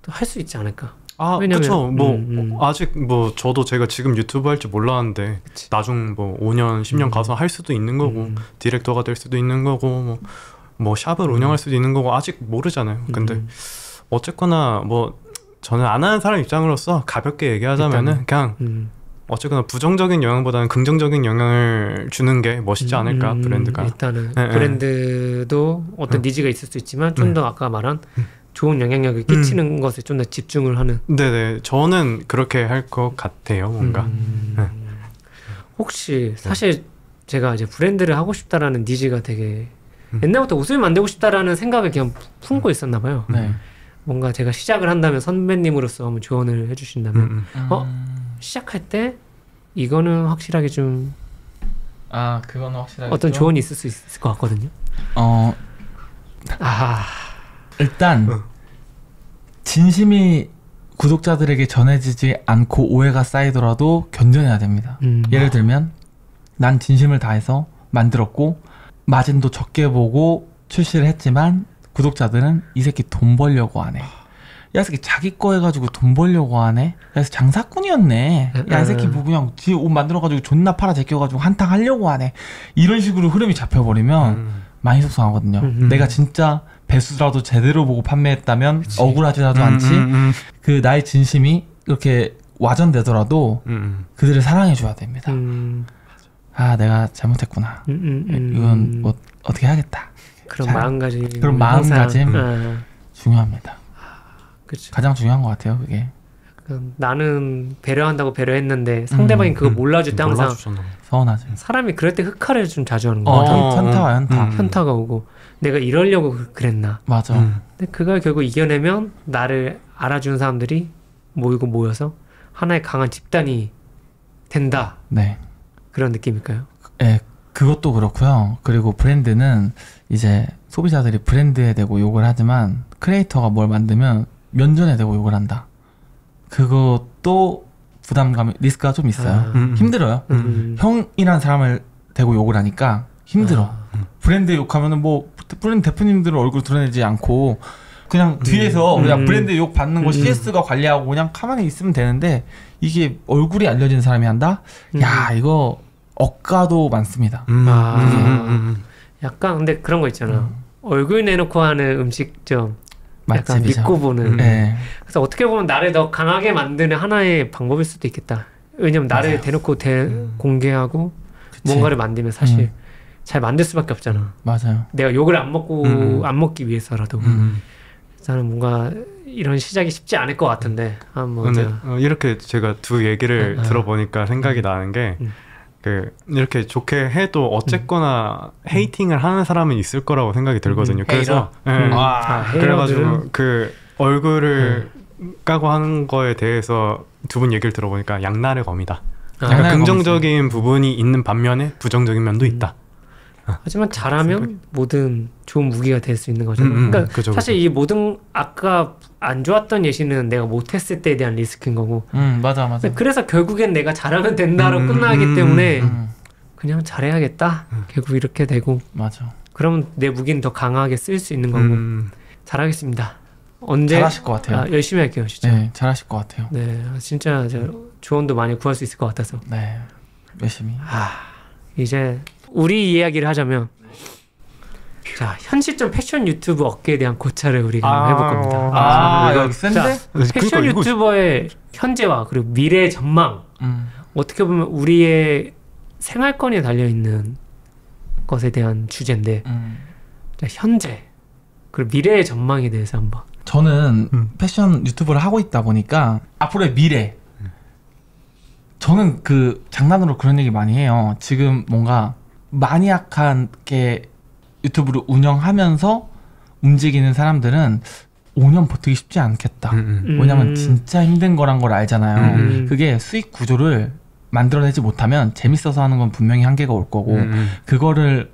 또 할 수 있지 않을까. 아, 그쵸. 뭐 음, 음. 아직 뭐 저도 제가 지금 유튜브 할 줄 몰랐는데 그치. 나중 뭐 오 년, 십 년 음. 가서 할 수도 있는 거고 음. 디렉터가 될 수도 있는 거고 뭐, 뭐 샵을 음. 운영할 수도 있는 거고 아직 모르잖아요. 근데 음. 어쨌거나 뭐 저는 안 하는 사람 입장으로서 가볍게 얘기하자면은 일단은. 그냥 음. 어쨌거나 부정적인 영향보다는 긍정적인 영향을 주는 게 멋있지 않을까. 음, 브랜드가 일단은 네, 브랜드도 네. 어떤 음. 니즈가 있을 수 있지만 좀 더 음. 아까 말한 음. 좋은 영향력을 끼치는 음. 것에 좀 더 집중을 하는. 네네, 저는 그렇게 할 것 같아요. 뭔가 음. 네. 혹시 사실 네. 제가 이제 브랜드를 하고 싶다라는 니즈가 되게 음. 옛날부터 옷을 만들고 싶다라는 생각을 그냥 품고 있었나 봐요. 네. 뭔가 제가 시작을 한다면 선배님으로서 한번 조언을 해주신다면 음. 어? 시작할 때 이거는 확실하게 좀 아 그거는 확실하게 어떤 조언이 있을 수 있을 것 같거든요. 어... 아... 일단 진심이 구독자들에게 전해지지 않고 오해가 쌓이더라도 견뎌내야 됩니다. 음. 예를 들면 난 진심을 다해서 만들었고 마진도 적게 보고 출시를 했지만 구독자들은 이 새끼 돈 벌려고 하네. 야 이 새끼 자기 거 해가지고 돈 벌려고 하네. 야 이 새끼 장사꾼이었네. 야 이 새끼 뭐 그냥 지 옷 만들어가지고 존나 팔아 제껴가지고 한탕 하려고 하네. 이런 식으로 흐름이 잡혀버리면 음. 많이 속상하거든요. 음음. 내가 진짜 배수라도 제대로 보고 판매했다면 그치. 억울하지라도 음, 않지 음, 음. 그 나의 진심이 이렇게 와전되더라도 음. 그들을 사랑해줘야 됩니다. 음. 아 내가 잘못했구나. 음, 음, 이건 뭐 어떻게 해야겠다. 그런 잘, 마음가짐 그런 마음가짐 음. 중요합니다. 아, 그쵸. 가장 중요한 것 같아요. 그게 나는 배려한다고 배려했는데 상대방이 음, 그거 음, 몰라줄 때 항상 서운하지. 사람이 그럴 때 흑화를 좀 자주 하는 거 같아요. 어, 현타와 현타. 음. 현타가 오고 내가 이러려고 그랬나. 맞아. 음. 근데 그걸 결국 이겨내면 나를 알아주는 사람들이 모이고 모여서 하나의 강한 집단이 된다. 네. 그런 느낌일까요? 네. 그것도 그렇고요. 그리고 브랜드는 이제 소비자들이 브랜드에 대고 욕을 하지만 크리에이터가 뭘 만들면 면전에 대고 욕을 한다. 그것도 부담감, 리스크가 좀 있어요. 아, 음, 힘들어요. 음, 음. 형이란 사람을 대고 욕을 하니까 힘들어. 아, 음. 브랜드에 욕하면은 뭐 브랜드 대표님들은 얼굴 드러내지 않고 그냥 뒤에서 음, 그냥 음, 브랜드 욕 받는 거 음, 씨에스가 관리하고 그냥 가만히 있으면 되는데 이게 얼굴이 알려진 사람이 한다? 음. 야, 이거 억가도 많습니다. 음. 아, 음. 음. 약간 근데 그런 거 있잖아. 음. 얼굴 내놓고 하는 음식점 맛집이죠. 약간 믿고 보는. 음. 네. 그래서 어떻게 보면 나를 더 강하게 만드는 하나의 방법일 수도 있겠다. 왜냐면 나를 맞아요. 대놓고 대, 음. 공개하고 그치. 뭔가를 만들면 사실 음. 잘 만들 수밖에 없잖아. 맞아요. 내가 욕을 안 먹고 음. 안 먹기 위해서라도 음. 나는 뭔가 이런 시작이 쉽지 않을 것 같은데. 아, 뭐 근데 어, 이렇게 제가 두 얘기를 음. 들어보니까 생각이 음. 나는 게. 음. 그 이렇게 좋게 해도 어쨌거나 음. 헤이팅을 하는 사람은 있을 거라고 생각이 들거든요. 음. 그래서 네. 음. 아, 그래가지고 그 얼굴을 음. 까고 하는 거에 대해서 두 분 얘기를 들어보니까 양날의 검이다. 아, 약간 양날의 긍정적인 검이지. 부분이 있는 반면에 부정적인 면도 있다. 음. 어. 하지만 잘하면 모든 좋은 무기가 될 수 있는 거잖아요. 음, 음. 그러니까 그죠, 사실 그죠. 이 모든 아까 안 좋았던 예시는 내가 못했을 때에 대한 리스크인 거고. 음, 맞아, 맞아. 그래서 결국엔 내가 잘하면 된다로 음, 끝나기 음, 때문에 음. 그냥 잘해야겠다. 음. 결국 이렇게 되고. 맞아. 그러면 내 무기는 더 강하게 쓸 수 있는 거고. 음. 잘하겠습니다. 언제 잘하실 것 같아요. 아, 열심히 할게요, 진짜. 네, 잘하실 것 같아요. 네, 진짜 조언도 많이 구할 수 있을 것 같아서. 네, 열심히. 아, 이제 우리 이야기를 하자면. 자, 현실적 패션 유튜브 업계에 대한 고찰을 우리가 아, 해볼 겁니다. 아, 아 여기 센데? 자, 패션 그러니까 유튜버의 이거... 현재와 그리고 미래의 전망. 음. 어떻게 보면 우리의 생활권에 달려있는 것에 대한 주제인데 음. 자, 현재 그리고 미래의 전망에 대해서 한번. 저는 음. 패션 유튜브를 하고 있다 보니까 앞으로의 미래. 음. 저는 그 장난으로 그런 얘기 많이 해요. 지금 뭔가 마니악하게 유튜브를 운영하면서 움직이는 사람들은 오 년 버티기 쉽지 않겠다. 음, 음. 왜냐면 진짜 힘든 거란 걸 알잖아요. 음. 그게 수익 구조를 만들어내지 못하면 재밌어서 하는 건 분명히 한계가 올 거고 음. 그거를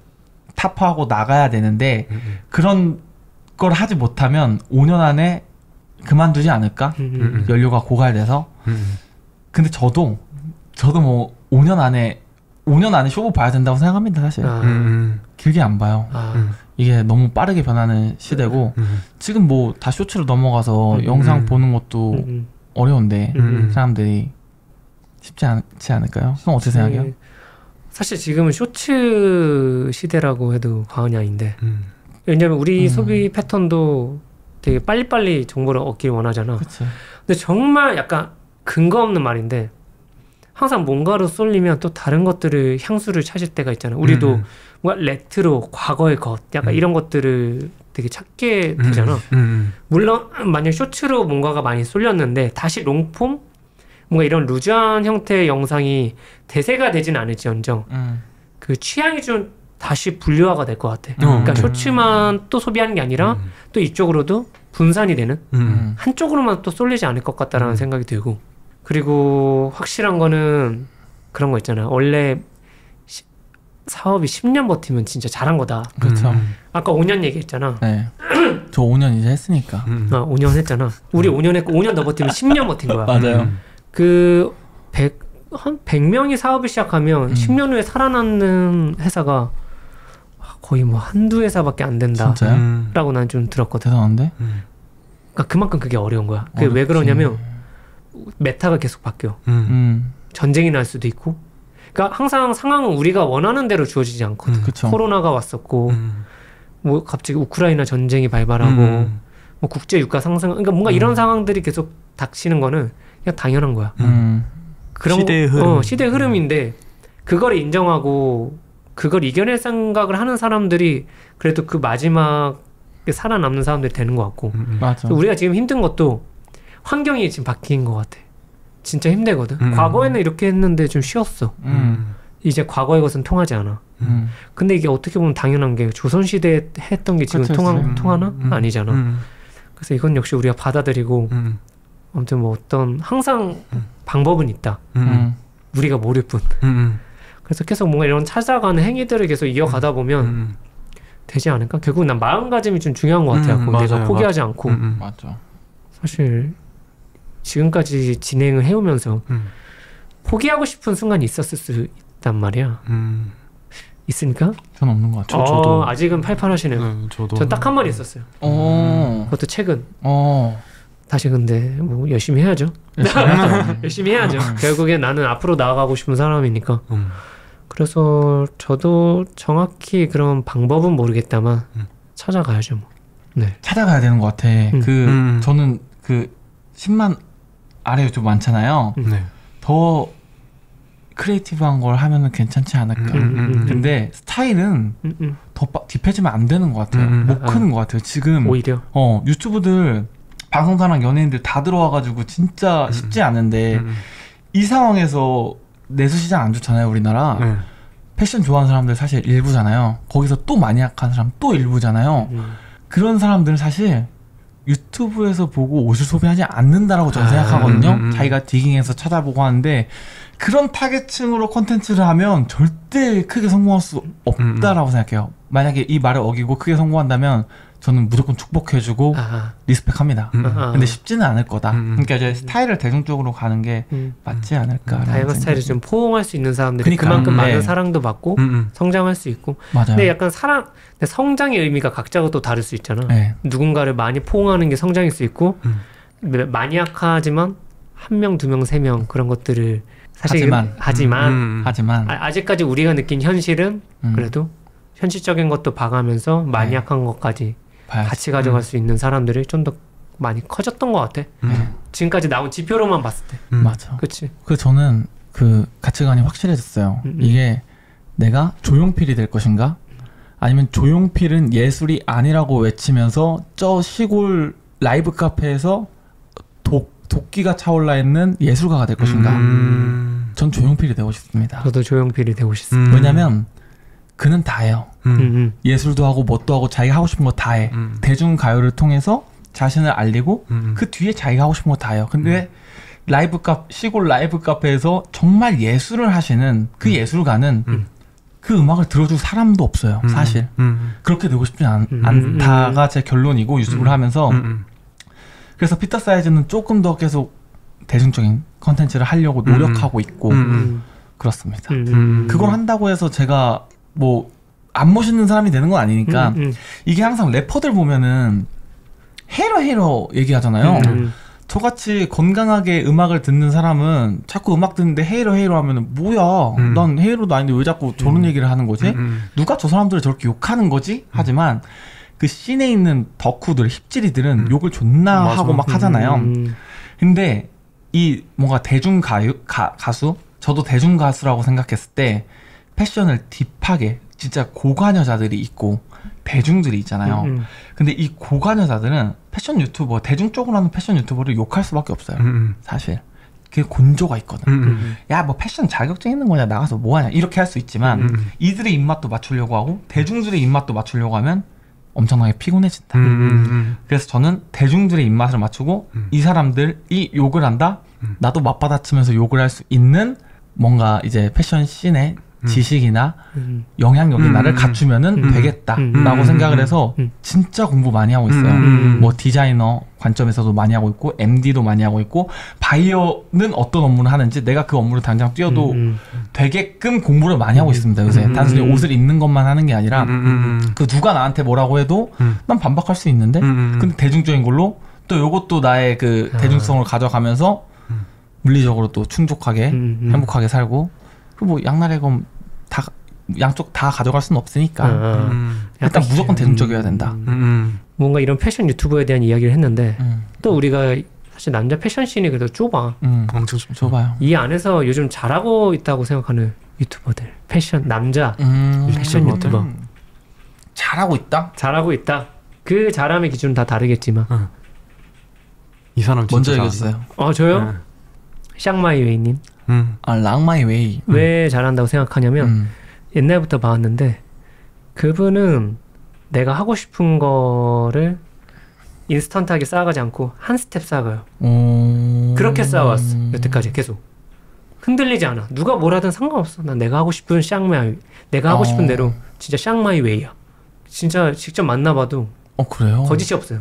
타파하고 나가야 되는데 음. 그런 걸 하지 못하면 오 년 안에 그만두지 않을까? 음. 연료가 고갈돼서. 음. 근데 저도 저도 뭐 오 년 안에 오 년 안에 쇼부 봐야 된다고 생각합니다, 사실. 아. 음. 길게 안 봐요. 아. 음. 이게 너무 빠르게 변하는 시대고 음. 지금 뭐 다 쇼츠로 넘어가서 음. 영상 보는 것도 음. 어려운데 음. 사람들이 쉽지 않지 않을까요? 형 어떻게 생각해요? 네. 사실 지금은 쇼츠 시대라고 해도 과언이 아닌데 음. 왜냐면 우리 음. 소비 패턴도 되게 빨리빨리 정보를 얻길 원하잖아. 그치. 근데 정말 약간 근거 없는 말인데 항상 뭔가로 쏠리면 또 다른 것들을 향수를 찾을 때가 있잖아. 우리도 음. 뭔가 레트로, 과거의 것 약간 음. 이런 것들을 되게 찾게 되잖아. 음. 음. 물론 만약 쇼츠로 뭔가가 많이 쏠렸는데 다시 롱폼? 뭔가 이런 루즈한 형태의 영상이 대세가 되진 않을지언정 음. 그 취향이 좀 다시 분류화가 될 것 같아. 음. 그러니까 쇼츠만 또 소비하는 게 아니라 음. 또 이쪽으로도 분산이 되는 음. 한쪽으로만 또 쏠리지 않을 것 같다라는 음. 생각이 들고 그리고 확실한 거는 그런 거 있잖아. 원래 시, 사업이 십 년 버티면 진짜 잘한 거다. 그렇죠. 음. 아까 오 년 얘기했잖아. 네. 저 오 년 이제 했으니까. 음. 아, 오 년 했잖아. 우리 오 년 했고 오 년 더 버티면 십 년 버틴 거야. 맞아요. 음. 그 백, 한 백 명이 사업을 시작하면 음. 십 년 후에 살아남는 회사가 거의 뭐 한두 회사밖에 안 된다. 진짜요? 라고 난 좀 들었거든. 대단한데? 음. 그러니까 그만큼 그게 어려운 거야. 그게 왜 그러냐면 메타가 계속 바뀌어. 음. 전쟁이 날 수도 있고. 그러니까 항상 상황은 우리가 원하는 대로 주어지지 않거든. 음, 코로나가 왔었고 음. 뭐 갑자기 우크라이나 전쟁이 발발하고 음. 뭐 국제 유가 상승. 그러니까 뭔가 음. 이런 상황들이 계속 닥치는 거는 그냥 당연한 거야. 음. 그런 시대의 흐름. 어, 시대의 흐름인데 그걸 인정하고 그걸 이겨낼 생각을 하는 사람들이 그래도 그 마지막에 살아남는 사람들이 되는 것 같고. 음. 맞아. 우리가 지금 힘든 것도 환경이 지금 바뀐 것 같아. 진짜 힘들거든. 음. 과거에는 이렇게 했는데 좀 쉬웠어. 음. 이제 과거의 것은 통하지 않아. 음. 근데 이게 어떻게 보면 당연한 게 조선시대에 했던 게 지금 통하, 음. 통하나? 음. 아니잖아. 음. 그래서 이건 역시 우리가 받아들이고 음. 아무튼 뭐 어떤 항상 음. 방법은 있다. 음. 우리가 모를 뿐. 음. 그래서 계속 뭔가 이런 찾아가는 행위들을 계속 이어가다 보면 음. 되지 않을까? 결국 난 마음가짐이 좀 중요한 것 같아요. 음, 내가 포기하지 맞아. 않고 음, 맞죠. 사실 지금까지 진행을 해오면서 음. 포기하고 싶은 순간이 있었을 수 있단 말이야. 음. 있습니까? 전 없는 것 같아요. 어, 저도. 아직은 팔팔하시네요. 음, 저도. 전 딱 한 번 있었어요. 음. 그것도 최근. 어. 다시 근데 뭐 열심히 해야죠. 열심히 해야죠. 결국엔 나는 앞으로 나아가고 싶은 사람이니까. 음. 그래서 저도 정확히 그런 방법은 모르겠다만 음. 찾아가야죠. 뭐. 네. 찾아가야 되는 것 같아. 음. 그 음. 저는 그 십만 아래 유튜브 많잖아요. 음. 네. 더 크리에이티브한 걸 하면은 괜찮지 않을까. 음, 음, 음, 근데 스타일은 음, 음. 더 딥해지면 안 되는 것 같아요. 음, 못 크는 아, 것 같아요. 지금 오히려 어 유튜브들 방송사랑 연예인들 다 들어와가지고 진짜 음, 쉽지 않은데 음, 음. 이 상황에서 내수시장 안 좋잖아요 우리나라. 음. 패션 좋아하는 사람들 사실 일부잖아요. 거기서 또 마니악한 사람 또 일부잖아요. 음. 그런 사람들은 사실 유튜브에서 보고 옷을 소비하지 않는다라고 저는 아, 생각하거든요. 음, 음. 자기가 디깅해서 찾아보고 하는데 그런 타겟층으로 콘텐츠를 하면 절대 크게 성공할 수 없다라고 음, 음. 생각해요. 만약에 이 말을 어기고 크게 성공한다면 저는 무조건 축복해주고 아하. 리스펙합니다. 음. 근데 쉽지는 않을 거다. 음. 그러니까 이제 스타일을 대중적으로 가는 게 음. 맞지 않을까. 음. 다양한 스타일을 좀 포용할 수 있는 사람들이 그러니까, 그만큼 음, 많은 네. 사랑도 받고 음. 성장할 수 있고. 맞아요. 근데 약간 사랑, 근데 성장의 의미가 각자가 또 다를 수 있잖아. 네. 누군가를 많이 포용하는 게 성장일 수 있고 음. 마니악하지만 한 명, 두 명, 세 명 그런 것들을 사실 하지만 하지만, 음. 하지만. 아, 아직까지 우리가 느낀 현실은 음. 그래도 현실적인 것도 봐가면서 마니악한 네. 것까지 봐야지. 같이 가져갈 음. 수 있는 사람들이 좀 더 많이 커졌던 것 같아. 음. 지금까지 나온 지표로만 봤을 때. 음. 맞아. 그치. 그 저는 그 가치관이 확실해졌어요. 음. 이게 내가 조용필이 될 것인가? 아니면 조용필은 예술이 아니라고 외치면서 저 시골 라이브 카페에서 독, 독기가 차올라 있는 예술가가 될 것인가? 음. 전 조용필이 되고 싶습니다. 저도 조용필이 되고 싶습니다. 음. 왜냐면 그는 다 해요. 음. 예술도 하고 뭣도 하고 자기가 하고 싶은 거 다 해. 음. 대중가요를 통해서 자신을 알리고 음. 그 뒤에 자기가 하고 싶은 거 다 해요. 근데 음. 라이브 카 시골 라이브 카페에서 정말 예술을 하시는 그 음. 예술가는 음. 그 음악을 들어줄 사람도 없어요. 음. 사실 음. 그렇게 되고 싶지 않, 음. 않다가 제 결론이고 유튜브를 음. 하면서 음. 그래서 핏더사이즈는 조금 더 계속 대중적인 컨텐츠를 하려고 노력하고 있고 음. 그렇습니다. 음. 그걸 한다고 해서 제가 뭐 안 멋있는 사람이 되는 건 아니니까 음, 음. 이게 항상 래퍼들 보면은 헤러 헤러 얘기하잖아요. 음. 저같이 건강하게 음악을 듣는 사람은 자꾸 음악 듣는데 헤러 헤러 하면은 뭐야 음. 난 헤러도 아닌데 왜 자꾸 저런 음. 얘기를 하는 거지? 음, 음. 누가 저 사람들을 저렇게 욕하는 거지? 음. 하지만 그 씬에 있는 덕후들 힙찌리들은 음. 욕을 존나 맞아. 하고 막 하잖아요. 음. 근데 이 뭔가 대중 가요, 가, 가수 저도 대중 가수라고 생각했을 때 패션을 딥하게 진짜 고관여자들이 있고 대중들이 있잖아요. 음, 음. 근데 이 고관여자들은 패션 유튜버, 대중적으로 하는 패션 유튜버를 욕할 수밖에 없어요. 음, 사실 그게 곤조가 있거든. 음, 음. 야, 뭐 패션 자격증 있는 거냐, 나가서 뭐하냐 이렇게 할 수 있지만 음, 음. 이들의 입맛도 맞추려고 하고 대중들의 입맛도 맞추려고 하면 엄청나게 피곤해진다. 음, 음. 그래서 저는 대중들의 입맛을 맞추고 음. 이 사람들이 욕을 한다? 음. 나도 맞받아치면서 욕을 할 수 있는 뭔가 이제 패션 씬에 지식이나 음. 영향력이 음. 나를 갖추면은 음. 되겠다라고 음. 생각을 해서 진짜 공부 많이 하고 있어요. 음. 뭐 디자이너 관점에서도 많이 하고 있고 엠디도 많이 하고 있고 바이어는 어떤 업무를 하는지 내가 그 업무를 당장 뛰어도 음. 되게끔 공부를 많이 하고 있습니다. 요새 음. 단순히 옷을 입는 것만 하는 게 아니라 음. 그 누가 나한테 뭐라고 해도 음. 난 반박할 수 있는데 음. 근데 대중적인 걸로 또 요것도 나의 그 대중성을 가져가면서 음. 물리적으로 또 충족하게 음. 행복하게 살고 뭐 양날의 검 다 양쪽 다 가져갈 수는 없으니까 아, 음. 일단 무조건 대중적이어야 된다. 음, 음. 뭔가 이런 패션 유튜버에 대한 이야기를 했는데 음. 또 우리가 사실 남자 패션 씬이 그래도 좁아. 음, 엄청 좁아요. 이 안에서 요즘 잘하고 있다고 생각하는 유튜버들, 패션 남자 음, 패션 유튜버 음. 잘하고 있다? 잘하고 있다. 그 잘함의 기준은 다 다르겠지만 음. 이 사람 진짜 먼저 얘기했어요. 아 저요? 음. 샹마이웨이님. 음. 아, 랑마이웨이. 왜 음. 잘한다고 생각하냐면 음. 옛날부터 봤는데 그분은 내가 하고 싶은 거를 인스턴트하게 쌓아가지 않고 한 스텝 쌓아가요. 오... 그렇게 쌓아왔어 여태까지 계속. 흔들리지 않아. 누가 뭘 하든 상관없어. 난 내가 하고 싶은 샹마이, 내가 하고 싶은 어... 대로 진짜 샹마이 웨이야. 진짜 직접 만나봐도 어 그래요? 거짓이 없어요.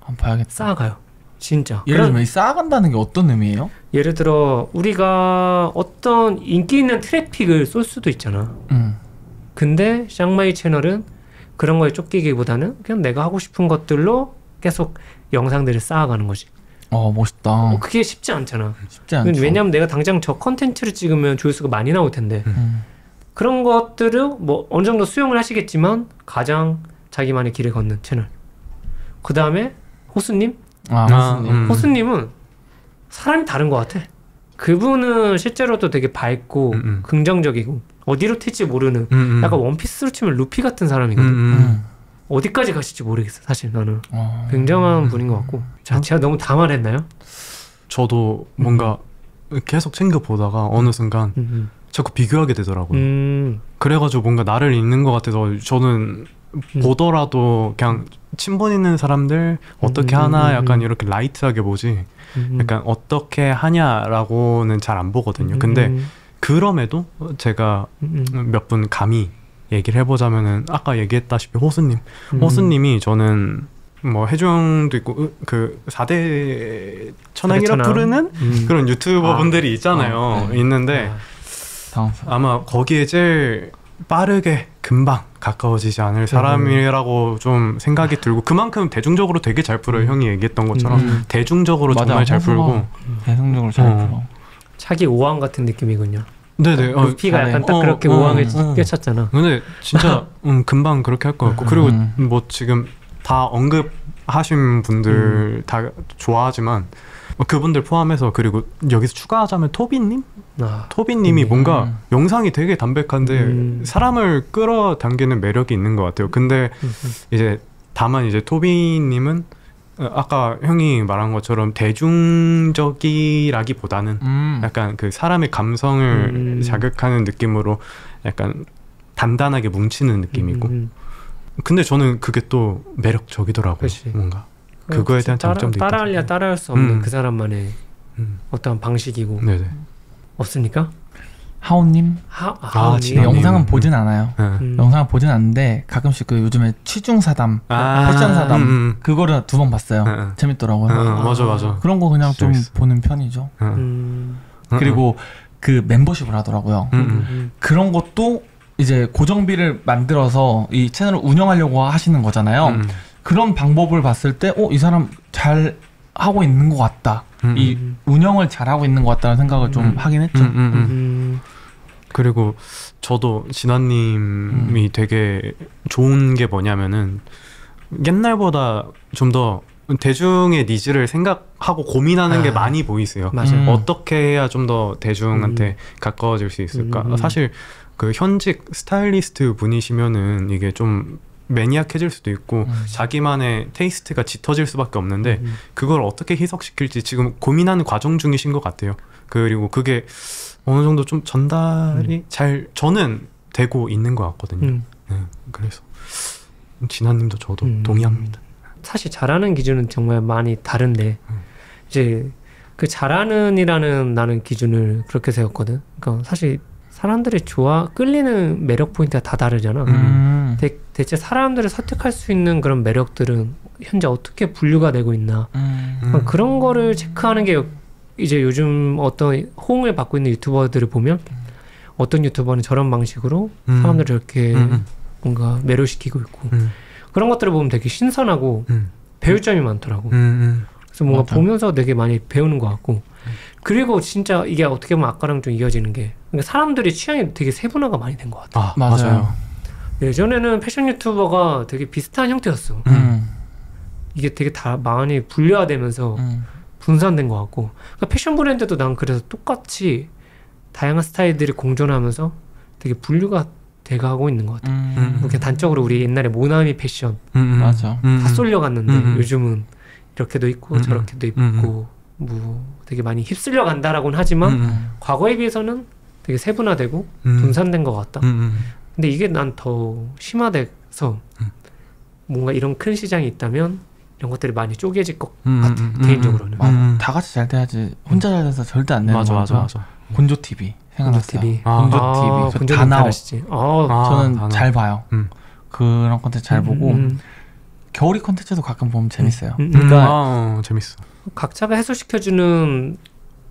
한번 봐야겠다. 쌓아가요. 진짜. 예를 들면 그런... 쌓아간다는 게 어떤 의미예요? 예를 들어 우리가 어떤 인기 있는 트래픽을 쏠 수도 있잖아. 음. 근데 샹마이 채널은 그런 거에 쫓기기보다는 그냥 내가 하고 싶은 것들로 계속 영상들을 쌓아가는 거지. 어 멋있다. 어, 그게 쉽지 않잖아. 쉽지 않죠. 왜냐면 내가 당장 저 컨텐츠를 찍으면 조회수가 많이 나올 텐데 음. 그런 것들을 뭐 어느 정도 수용을 하시겠지만 가장 자기만의 길을 걷는 채널. 그 다음에 호수님. 아, 호수님. 음. 호수님은 사람이 다른 것 같아. 그분은 실제로도 되게 밝고 음음. 긍정적이고 어디로 튈지 모르는 음음. 약간 원피스로 치면 루피 같은 사람이거든. 음. 어디까지 가실지 모르겠어. 사실 나는 어... 굉장한 분인 것 같고. 자, 제가 너무 다 말했나요? 저도 뭔가 음. 계속 챙겨보다가 어느 순간 음. 자꾸 비교하게 되더라고요. 음. 그래가지고 뭔가 나를 잃는 것 같아서 저는 음. 보더라도 그냥 친분 있는 사람들 어떻게 음. 하나 약간 이렇게 라이트하게 보지 음. 약간 어떻게 하냐라고는 잘 안 보거든요. 음. 근데 그럼에도 제가 음. 몇 분 감히 얘기를 해보자면은 아까 얘기했다시피 호수님 음. 호수님이 저는 뭐 해주형도 있고 그 사대 천왕이라 부르는 음. 그런 유튜버 분들이 아, 있잖아요. 어, 네. 있는데 아, 아마 거기에 제일 빠르게 금방 가까워지지 않을 사람이라고 음. 좀 생각이 들고 그만큼 대중적으로 되게 잘 풀어요. 음. 형이 얘기했던 것처럼 음. 대중적으로 맞아, 정말 잘 풀고 대중적으로 잘 어. 풀어. 차기 오왕 같은 느낌이군요. 네네. 루피가 어, 약간 딱 그렇게 모양을 어, 어, 꿰찼잖아. 어. 근데 진짜 음, 금방 그렇게 할 것 같고 그리고 음. 뭐 지금 다 언급하신 분들 음. 다 좋아하지만 그분들 포함해서 그리고 여기서 추가하자면 토비님? 아, 토비님이 음. 뭔가 영상이 되게 담백한데 음. 사람을 끌어당기는 매력이 있는 것 같아요. 근데 음. 이제 다만 이제 토비님은 아까 형이 말한 것처럼 대중적이라기보다는 음. 약간 그 사람의 감성을 음. 자극하는 느낌으로 약간 단단하게 뭉치는 느낌이고 음. 근데 저는 그게 또 매력적이더라고요. 그치. 뭔가 그거에 대한 따라, 장점도 있다. 따라할려 따라할 수 없는 음. 그 사람만의 음. 어떠한 방식이고. 네네. 없습니까? 하오님? 하, 아, 네, 영상은 보진 않아요. 응. 음. 영상은 보진 않는데 가끔씩 그 요즘에 취중사담, 포션사담 아 음. 그거를 두 번 봤어요. 응. 재밌더라고요. 응, 아, 맞아 맞아. 그런 거 그냥 좀 있어. 보는 편이죠. 응. 음. 그리고 그 멤버십을 하더라고요. 응. 음. 그런 것도 이제 고정비를 만들어서 이 채널을 운영하려고 하시는 거잖아요. 응. 그런 방법을 봤을 때 어, 이 사람 잘 하고 있는 것 같다. 음. 이 운영을 잘하고 있는 것 같다는 생각을 좀 음. 하긴 했죠. 음, 음, 음. 음. 그리고 저도 진아님이 음. 되게 좋은 게 뭐냐면은 옛날보다 좀 더 대중의 니즈를 생각하고 고민하는 아. 게 많이 보이세요. 음. 어떻게 해야 좀 더 대중한테 음. 가까워질 수 있을까. 음. 사실 그 현직 스타일리스트 분이시면은 이게 좀 매니악해질 수도 있고 음. 자기만의 테이스트가 짙어질 수밖에 없는데 음. 그걸 어떻게 희석시킬지 지금 고민하는 과정 중이신 것 같아요. 그리고 그게 어느 정도 좀 전달이 음. 잘 저는 되고 있는 것 같거든요. 음. 네, 그래서 진아님도 저도 음. 동의합니다. 사실 잘하는 기준은 정말 많이 다른데 음. 이제 그 잘하는 이라는 나는 기준을 그렇게 세웠거든. 그러니까 사실 사람들이 좋아 끌리는 매력 포인트가 다 다르잖아. 음. 대, 대체 사람들을 설득할 수 있는 그런 매력들은 현재 어떻게 분류가 되고 있나. 음. 음. 그런 거를 체크하는 게 이제 요즘 어떤 호응을 받고 있는 유튜버들을 보면 어떤 유튜버는 저런 방식으로 음. 사람들을 이렇게 음. 뭔가 매료시키고 있고 음. 그런 것들을 보면 되게 신선하고 음. 배울 점이 많더라고. 음. 그래서 뭔가 맞아. 보면서 되게 많이 배우는 것 같고 음. 그리고 진짜 이게 어떻게 보면 아까랑 좀 이어지는 게 그러니까 사람들이 취향이 되게 세분화가 많이 된 것 같아요. 아, 맞아요. 맞아요. 예전에는 패션 유튜버가 되게 비슷한 형태였어. 음. 이게 되게 다 많이 분류화되면서 음. 분산된 것 같고 그러니까 패션 브랜드도 난 그래서 똑같이 다양한 스타일들이 공존하면서 되게 분류가 돼가고 있는 것 같아. 음. 그러니까 단적으로 우리 옛날에 모나미 패션 음. 맞아. 다 쏠려갔는데 음. 요즘은 이렇게도 있고 음. 저렇게도 있고 음. 뭐 되게 많이 휩쓸려 간다라고는 하지만 음. 과거에 비해서는 되게 세분화되고 음. 분산된 것 같다. 음. 근데 이게 난 더 심화돼서 음. 뭔가 이런 큰 시장이 있다면 이런 것들이 많이 쪼개질 것 음. 같아. 음. 개인적으로는. 음. 다 같이 잘 돼야지 혼자 잘 돼서 절대 안 되는 거죠. 맞아, 맞아, 맞아. 곤조 티비 생각났어요. 곤조 티비. 아, 곤조 아, 티비. 아, 다나오. 아, 저는 다나오. 잘 봐요. 음. 그런 콘텐츠 잘 보고 음. 겨울이 콘텐츠도 가끔 보면 재밌어요. 음. 그러니까 아, 재밌어. 각자가 해소시켜주는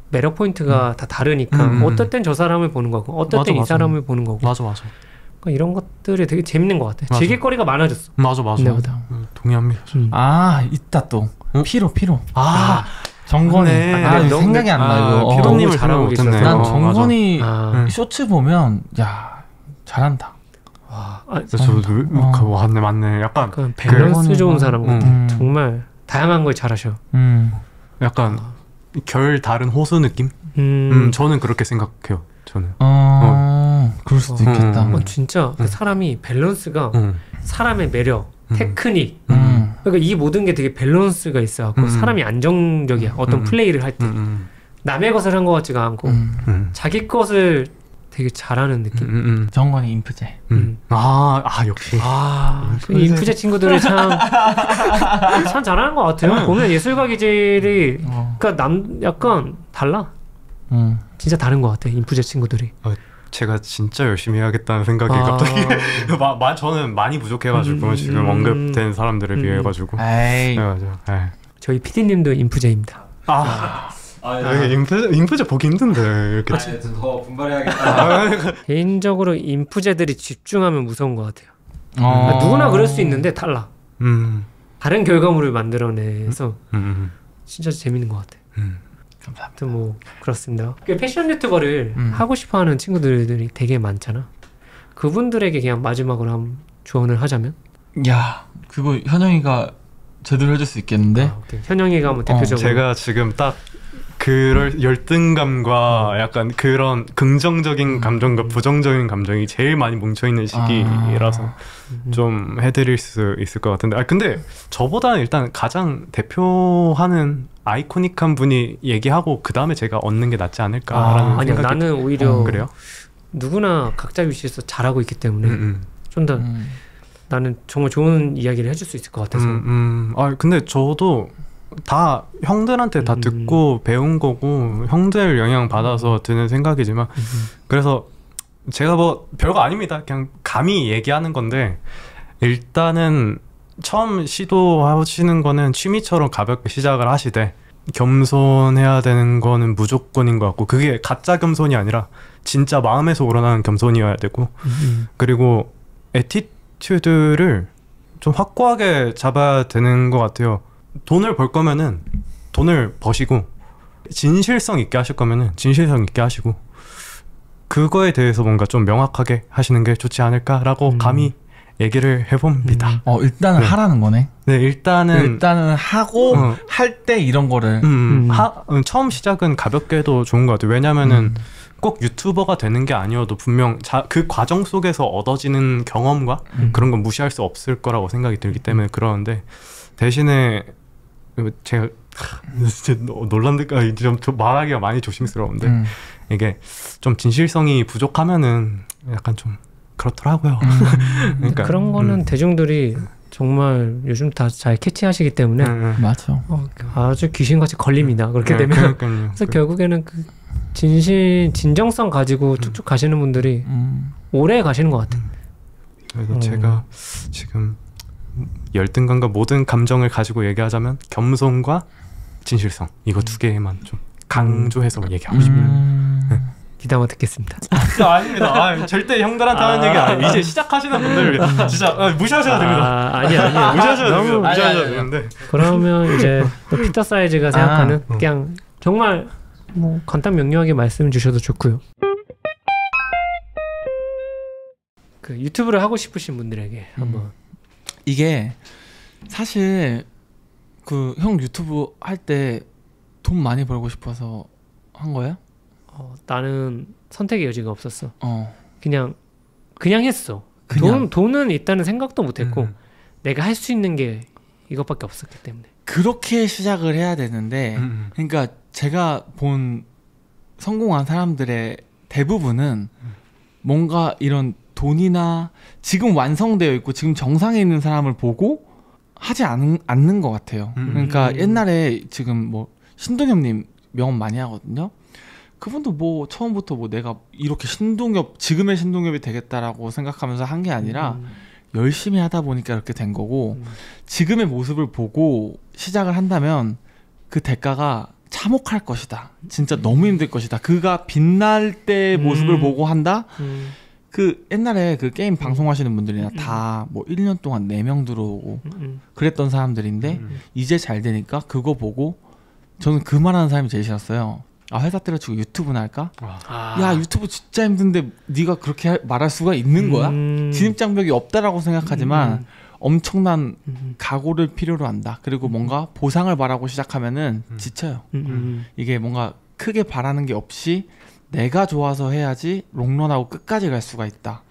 매력 포인트가 음. 다 다르니까 음. 어떨 땐 저 사람을 보는 거고 어떨 땐 이 사람을 보는 거고. 맞아 맞아. 이런 것들이 되게 재밌는 것 같아. 맞아. 즐길거리가 많아졌어. 맞아 맞아. 음, 동의합니다. 음. 아 있다 또 어? 피로 피로. 아, 아 정건이. 아, 아, 생각이 안 나요. 아, 어, 피로님을 잘하고 있었네. 난 정건이 아. 쇼츠 보면 야 잘한다. 와, 아, 저도 어. 맞네 맞네. 약간 그 밸런스 좋은 사람 같아. 음. 정말 다양한 걸 잘하셔. 음. 약간 어. 결 다른 호수 느낌? 음. 음, 저는 그렇게 생각해요. 저는. 어, 어. 그럴 수도 어. 있겠다. 어, 진짜 음. 사람이 밸런스가 음. 사람의 매력, 음. 테크닉. 음. 그러니까 이 모든 게 되게 밸런스가 있어갖고 음. 사람이 안정적이야. 음. 어떤 음. 플레이를 할 때. 음. 남의 것을 한 것 같지가 않고 음. 자기 것을 되게 잘하는 느낌. 음, 음. 정관이 인프제. 음. 아, 아 역시. 아, 인프제, 인프제 친구들은 참, 참 잘하는 것 같아요. 음. 보면 예술가 기질이 어. 그러니까 남 약간 달라. 음. 진짜 다른 것 같아 인프제 친구들이. 어, 제가 진짜 열심히 해야겠다는 생각이 아. 갑자기. 마, 마, 저는 많이 부족해가지고 음, 지금 언급된 사람들에 음. 비해가지고. 에이. 네, 맞아. 에이. 저희 피디님도 인프제입니다. 아. 아, 아, 인프제, 인프제 보기 힘든데 이렇게. 아, 더 분발해야겠다. 개인적으로 인프제들이 집중하면 무서운 것 같아요. 어... 그러니까 누구나 그럴 수 있는데 달라. 음. 다른 결과물을 만들어내서 음. 진짜 재밌는 것 같아. 음. 감사합니다. 뭐 그렇습니다. 패션 유튜버를 음. 하고 싶어하는 친구들이 되게 많잖아. 그분들에게 그냥 마지막으로 한 조언을 하자면? 야, 그거 현영이가 제대로 해줄 수 있겠는데? 아, 현영이가 뭐 대표적으로. 어, 제가 지금 딱. 그럴 열등감과 음. 약간 그런 긍정적인 감정과 음. 부정적인 감정이 제일 많이 뭉쳐있는 시기라서 아. 음. 좀 해드릴 수 있을 것 같은데. 아 근데 저보다는 일단 가장 대표하는 아이코닉한 분이 얘기하고 그 다음에 제가 얻는 게 낫지 않을까라는 아. 생각이. 아니요, 나는 오히려 어, 그래요? 누구나 각자 위치에서 잘하고 있기 때문에 음. 좀 더 음. 나는 정말 좋은 이야기를 해줄 수 있을 것 같아서 음, 음. 아 근데 저도 다 형들한테 다 음. 듣고 배운 거고 형들 영향 받아서 드는 생각이지만 음. 그래서 제가 뭐 별거 아닙니다. 그냥 감히 얘기하는 건데 일단은 처음 시도하시는 거는 취미처럼 가볍게 시작을 하시되 겸손해야 되는 거는 무조건인 것 같고 그게 가짜 겸손이 아니라 진짜 마음에서 우러나는 겸손이어야 되고 음. 그리고 애티튜드를 좀 확고하게 잡아야 되는 것 같아요. 돈을 벌 거면은 돈을 버시고 진실성 있게 하실 거면은 진실성 있게 하시고 그거에 대해서 뭔가 좀 명확하게 하시는 게 좋지 않을까라고 음. 감히 얘기를 해봅니다. 음. 어 일단은 네. 하라는 거네. 네 일단은 일단은 하고 어. 할 때 이런 거를 음. 음. 하, 처음 시작은 가볍게 해도 좋은 것 같아요. 왜냐면은 음. 꼭 유튜버가 되는 게 아니어도 분명 자, 그 과정 속에서 얻어지는 경험과 음. 그런 건 무시할 수 없을 거라고 생각이 들기 때문에 그러는데 대신에 제가 진짜 놀란데까 좀 말하기가 많이 조심스러운데 음. 이게 좀 진실성이 부족하면은 약간 좀 그렇더라고요. 음. 그러니까 그런 거는 음. 대중들이 정말 요즘 다 잘 캐치하시기 때문에 음. 맞아. 어, 아주 귀신같이 걸립니다. 그렇게 네, 되면 그러니까요. 그래서 결국에는 그 진실 진정성 가지고 쭉쭉 음. 가시는 분들이 음. 오래 가시는 것 같아요. 그래서 음. 제가 지금 열등감과 모든 감정을 가지고 얘기하자면 겸손과 진실성 이거 두 개만 좀 강조해서 얘기하고 싶어요. 음... 네. 기다려 듣겠습니다. 진짜 아닙니다. 아, 절대 형들한테 하는 아... 얘기 아니에요. 이제 시작하시는 분들 진짜 무시하셔야 됩니다. 아, 아니 아니요. 무시하셔야 됩니다. 무시하셔야 되는데 그러면 이제 또 피터 사이즈가 생각하는 아, 그냥 어. 정말 뭐 간단 명료하게 말씀 주셔도 좋고요. 그 유튜브를 하고 싶으신 분들에게 한번 음. 이게 사실 그 형 유튜브 할 때 돈 많이 벌고 싶어서 한 거야? 어, 나는 선택의 여지가 없었어. 어. 그냥 그냥 했어. 그냥. 돈, 돈은 있다는 생각도 못했고 음. 내가 할 수 있는 게 이것밖에 없었기 때문에 그렇게 시작을 해야 되는데 음. 그러니까 제가 본 성공한 사람들의 대부분은 음. 뭔가 이런 돈이나 지금 완성되어 있고 지금 정상에 있는 사람을 보고 하지 않, 않는 것 같아요. 음. 그러니까 옛날에 지금 뭐 신동엽님 명언 많이 하거든요. 그분도 뭐 처음부터 뭐 내가 이렇게 신동엽, 지금의 신동엽이 되겠다라고 생각하면서 한 게 아니라 음. 열심히 하다 보니까 이렇게 된 거고 음. 지금의 모습을 보고 시작을 한다면 그 대가가 참혹할 것이다. 진짜 너무 힘들 것이다. 그가 빛날 때의 모습을 음. 보고 한다? 음. 그 옛날에 그 게임 방송하시는 분들이나 음. 다 뭐 일 년 동안 네 명 들어오고 음. 그랬던 사람들인데 음. 이제 잘 되니까 그거 보고 저는 그 말하는 사람이 제일 싫었어요. 아, 회사 때려치고 유튜브나 할까? 아. 야, 유튜브 진짜 힘든데 네가 그렇게 말할 수가 있는 거야? 음. 진입장벽이 없다라고 생각하지만 음. 엄청난 음. 각오를 필요로 한다. 그리고 뭔가 보상을 바라고 시작하면은 음. 지쳐요. 음. 음. 이게 뭔가 크게 바라는 게 없이 내가 좋아서 해야지 롱런하고 끝까지 갈 수가 있다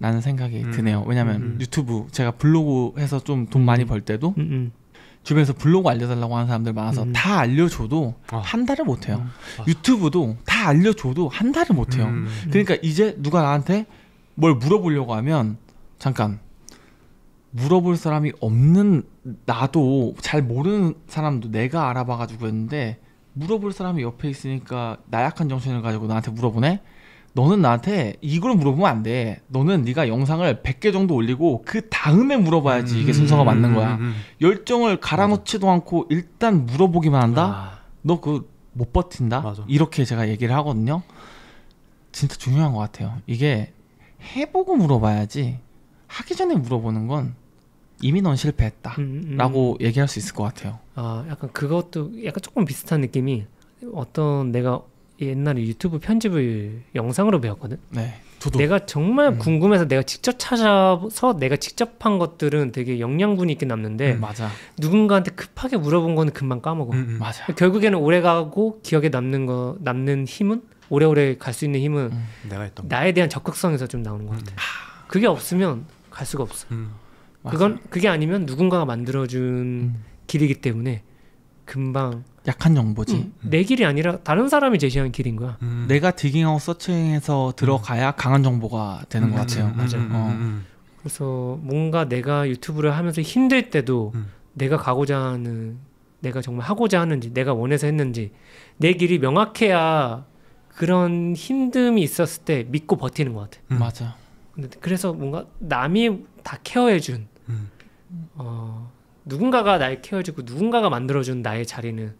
라는 생각이 음. 드네요. 왜냐면 음. 유튜브, 제가 블로그 해서 좀 돈 많이 벌 때도 음. 주변에서 블로그 알려달라고 하는 사람들 많아서 음. 다 알려줘도 어. 한 달을 못해요. 음. 유튜브도 다 알려줘도 한 달을 못해요. 음. 그러니까 이제 누가 나한테 뭘 물어보려고 하면 잠깐 물어볼 사람이 없는, 나도 잘 모르는 사람도 내가 알아봐가지고 했는데 물어볼 사람이 옆에 있으니까 나약한 정신을 가지고 나한테 물어보네? 너는 나한테 이걸 물어보면 안 돼. 너는 네가 영상을 백 개 정도 올리고 그 다음에 물어봐야지 이게 순서가 맞는 거야. 열정을 갈아놓지도 않고 일단 물어보기만 한다? 너 그거 못 버틴다? 맞아. 이렇게 제가 얘기를 하거든요. 진짜 중요한 것 같아요. 이게 해보고 물어봐야지 하기 전에 물어보는 건 이미 넌 실패했다 음, 음. 라고 얘기할 수 있을 것 같아요. 아, 약간 그것도 약간 조금 비슷한 느낌이, 어떤 내가 옛날에 유튜브 편집을 영상으로 배웠거든. 네, 저도. 내가 정말 음. 궁금해서 내가 직접 찾아서 내가 직접 한 것들은 되게 영양분이 있게 남는데 음, 맞아. 누군가한테 급하게 물어본 거는 금방 까먹어. 음, 음. 맞아. 결국에는 오래가고 기억에 남는 거, 남는 힘은, 오래오래 갈 수 있는 힘은 음, 내가 했던 나에 대한 적극성에서 좀 나오는 것 같아. 음. 그게 없으면 갈 수가 없어. 음. 그건, 그게 아니면 누군가가 만들어준 음. 길이기 때문에 금방. 약한 정보지. 음. 음. 내 길이 아니라 다른 사람이 제시한 길인 거야. 음. 내가 디깅하고 서칭해서 들어가야 음. 강한 정보가 되는 음. 것 같아요. 음. 맞아요. 음. 어. 음. 그래서 뭔가 내가 유튜브를 하면서 힘들 때도 음. 내가 가고자 하는, 내가 정말 하고자 하는지, 내가 원해서 했는지 내 길이 명확해야 그런 힘듦이 있었을 때 믿고 버티는 것 같아. 음. 맞아. 근데 그래서 뭔가 남이 다 케어해준 음. 어, 누군가가 날 케어해주고 누군가가 만들어준 나의 자리는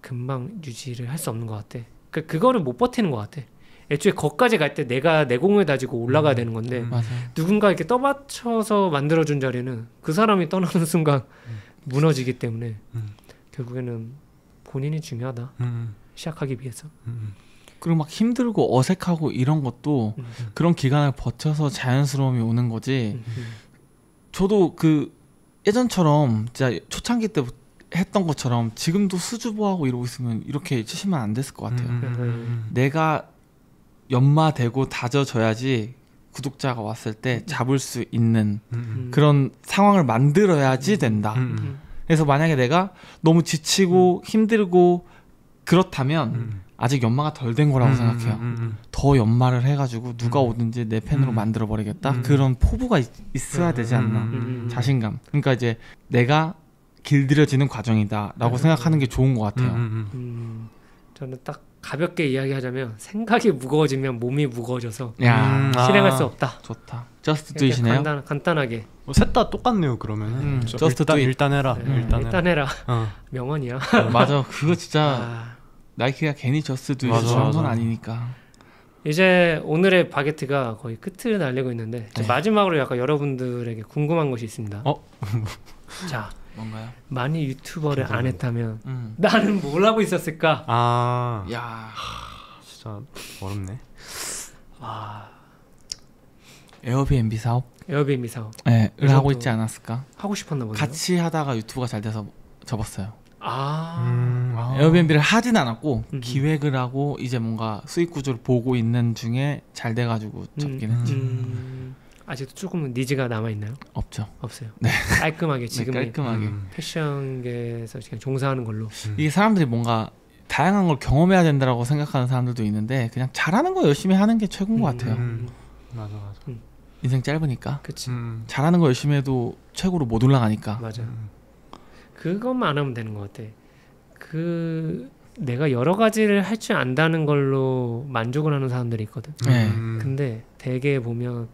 금방 유지를 할 수 없는 것 같아. 그러니까 그거를 못 버티는 것 같아. 애초에 거기까지 갈 때 내가 내공을 다지고 올라가야 음. 되는 건데 음. 누군가 이렇게 떠받쳐서 만들어준 자리는 그 사람이 떠나는 순간 음. 무너지기 때문에 음. 결국에는 본인이 중요하다. 음. 시작하기 위해서. 음. 그리고 막 힘들고 어색하고 이런 것도 음. 그런 기간을 버텨서 자연스러움이 오는 거지. 음. 저도 그 예전처럼 진짜 초창기 때 했던 것처럼 지금도 수줍어하고 이러고 있으면 이렇게 치시면 안 됐을 것 같아요. 음. 내가 연마되고 다져져야지 구독자가 왔을 때 잡을 수 있는 음. 그런 상황을 만들어야지 된다. 음. 그래서 만약에 내가 너무 지치고 음. 힘들고 그렇다면 음. 아직 연마가 덜 된 거라고 음, 생각해요. 음, 음. 더 연마를 해가지고 누가 오든지 내 팬으로 음. 만들어버리겠다. 음. 그런 포부가 있, 있어야 되지 않나. 음. 자신감. 그러니까 이제 내가 길들여지는 과정이다 라고 음. 생각하는 게 좋은 것 같아요. 음, 음, 음. 저는 딱 가볍게 이야기하자면 생각이 무거워지면 몸이 무거워져서 야, 음, 실행할 아, 수 없다. 좋다. 저스트 두이시네요. 간단, 간단하게. 뭐 셋 다 똑같네요. 그러면 음, 저스트 일단, 일단 해라. 네, 일단, 일단 해라. 해라. 어. 명언이야. 어, 맞아. 그거 진짜... 아. 나이키가 괜히 저스 두이즈한 건 아니니까. 이제 오늘의 바게트가 거의 끝을 날리고 있는데 네. 마지막으로 약간 여러분들에게 궁금한 것이 있습니다. 어? 자, 뭔가요? 많이 유튜버를 괜찮은데. 안 했다면 음. 나는 뭘 하고 있었을까? 아, 야, 하, 진짜 어렵네. 아, 에어비앤비 사업? 에어비앤비 사업. 네, 을 하고 있지 않았을까? 하고 싶었나 보네요. 같이 하다가 유튜브가 잘 돼서 접었어요. 아, 음, 아 에어비앤비를 하진 않았고 음. 기획을 하고 이제 뭔가 수익 구조를 보고 있는 중에 잘 돼가지고 접긴 했죠. 음, 음. 아직도 조금은 니즈가 남아있나요? 없죠. 없어요. 네. 깔끔하게 지금 네, 깔끔하게 패션계에서 그냥 종사하는 걸로. 음. 이게 사람들이 뭔가 다양한 걸 경험해야 된다라고 생각하는 사람들도 있는데 그냥 잘하는 거 열심히 하는 게 최고인 것 같아요. 음, 맞아 맞아. 음. 인생 짧으니까. 그치. 음. 잘하는 거 열심히 해도 최고로 못 올라가니까. 맞아. 음. 그것만 안 하면 되는 것 같아. 그 내가 여러 가지를 할 줄 안다는 걸로 만족을 하는 사람들이 있거든. 음. 근데 되게 보면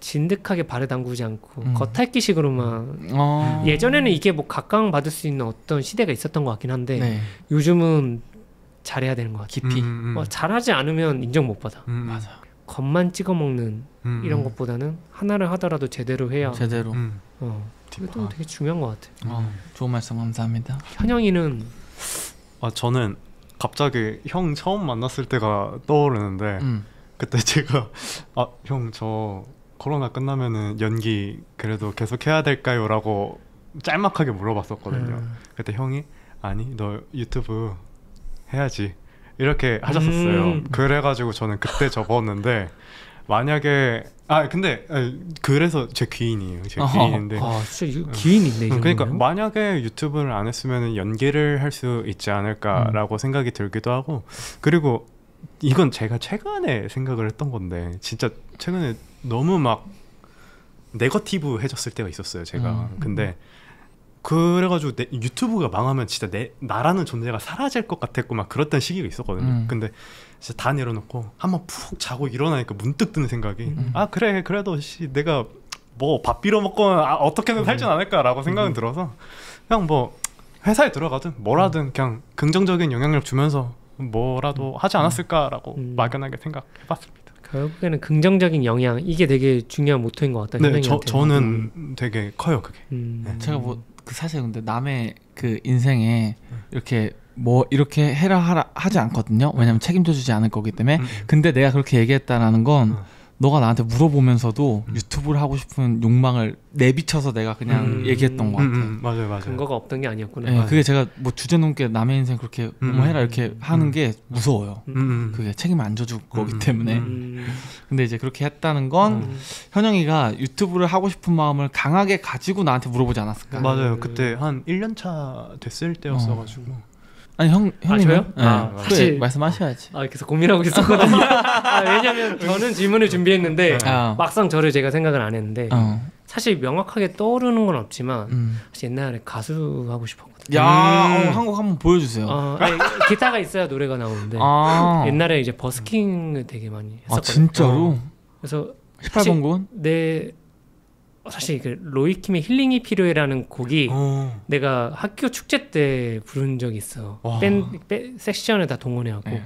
진득하게 발에 담그지 않고 음. 겉핥기식으로만 어. 예전에는 이게 뭐 각광받을 수 있는 어떤 시대가 있었던 것 같긴 한데 네. 요즘은 잘해야 되는 것 같아. 깊이 음, 음. 뭐 잘하지 않으면 인정 못 받아. 음, 맞아. 겉만 찍어먹는 음, 이런 것보다는 하나를 하더라도 제대로 해야 제대로 음. 어. 또 되게 중요한 것 같아. 어, 좋은 말씀 감사합니다. 현영이는 아 저는 갑자기 형 처음 만났을 때가 떠오르는데 음. 그때 제가 아 형 저 코로나 끝나면은 연기 그래도 계속 해야 될까요? 라고 짤막하게 물어봤었거든요. 음. 그때 형이 아니 너 유튜브 해야지 이렇게 하셨었어요. 음. 그래가지고 저는 그때 접었는데 만약에 아 근데 그래서 제 귀인이에요. 제 귀인인데 아 진짜 귀인이네. 그러니까 만약에 유튜브를 안 했으면 연기를 할 수 있지 않을까라고 음. 생각이 들기도 하고 그리고 이건 제가 최근에 생각을 했던 건데 진짜 최근에 너무 막 네거티브해졌을 때가 있었어요 제가. 음. 근데 그래가지고 내, 유튜브가 망하면 진짜 내 나라는 존재가 사라질 것 같았고 막 그랬던 시기가 있었거든요. 음. 근데 진짜 다 내려놓고 한번 푹 자고 일어나니까 문득 드는 생각이 음. 아 그래 그래도 씨, 내가 뭐 밥 빌어먹고 아, 어떻게든 살진 음. 않을까라고 생각은 음. 들어서 그냥 뭐 회사에 들어가든 뭐라든 음. 그냥 긍정적인 영향력 주면서 뭐라도 음. 하지 않았을까라고 음. 막연하게 생각해봤습니다. 결국에는 긍정적인 영향 이게 되게 중요한 모토인 것 같다. 네, 저, 저는 음. 되게 커요 그게. 음. 네. 제가 뭐 그 사실 근데 남의 그 인생에 음. 이렇게 뭐 이렇게 해라 하라 하지 않거든요. 왜냐면 책임져주지 않을 거기 때문에. 음. 근데 내가 그렇게 얘기했다라는 건 음. 너가 나한테 물어보면서도 음. 유튜브를 하고 싶은 욕망을 내비쳐서 내가 그냥 음. 얘기했던 것 같아요. 음. 음. 맞아요, 맞아요. 근거가 없던 게 아니었구나. 네, 그게 제가 뭐 주제넘게 남의 인생 그렇게 음. 뭐 해라 이렇게 하는 음. 게 무서워요. 음. 그게 책임 안 져줄 거기 때문에. 음. 근데 이제 그렇게 했다는 건 음. 현영이가 유튜브를 하고 싶은 마음을 강하게 가지고 나한테 물어보지 않았을까. 맞아요. 음. 그때 한 일 년 차 됐을 때였어가지고. 어. 아니 형 형님요? 아, 네. 아, 사실 말씀하셔야지. 아 계속 고민하고 있었거든요. 아, 왜냐면 저는 질문을 준비했는데 아. 막상 저를 제가 생각을 안 했는데 아. 사실 명확하게 떠오르는 건 없지만 음. 사실 옛날에 가수 하고 싶었거든요. 야 음. 어, 한국 한번 보여주세요. 어, 아니, 기타가 있어야 노래가 나오는데 아. 옛날에 이제 버스킹을 되게 많이 했었거든요. 아 진짜로? 어. 그래서 십팔 번군? 네. 사실 그 로이킴의 힐링이 필요해라는 곡이 오. 내가 학교 축제 때 부른 적이 있어. 밴, 밴 섹션에 다 동원해갖고 네.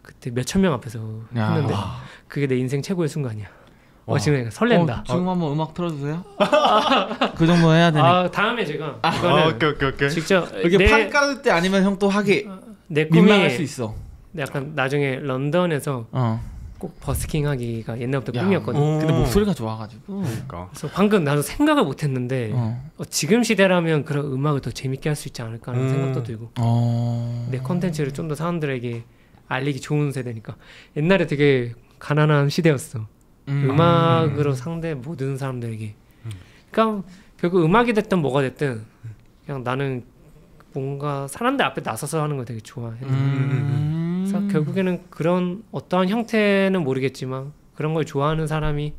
그때 몇천 명 앞에서 야. 했는데 와. 그게 내 인생 최고의 순간이야. 와. 어, 지금 설렌다. 어, 지금 한번 음악 틀어주세요. 그 정도 해야 되니까. 아, 다음에 제가 아. 아, 오케이, 오케이, 오케이. 직접 이렇게 내, 판 깔아줄 때 아니면 형 또 하기 내 꿈이 민망할 수 있어. 약간 나중에 런던에서 어. 꼭 버스킹 하기가 옛날부터 야, 꿈이었거든. 오. 근데 목소리가 좋아가지고. 그러니까. 그래서 방금 나도 생각을 못했는데 어. 어, 지금 시대라면 그런 음악을 더 재밌게 할 수 있지 않을까 하는 음. 생각도 들고. 어. 내 컨텐츠를 좀 더 사람들에게 알리기 좋은 세대니까. 옛날에 되게 가난한 시대였어. 음. 음악으로 음. 상대 모든 사람들에게. 음. 그러니까 결국 음악이 됐든 뭐가 됐든 그냥 나는 뭔가 사람들 앞에 나서서 하는 걸 되게 좋아했던. 음. 그래서 결국에는 그런 어떠한 형태는 모르겠지만 그런 걸 좋아하는 사람이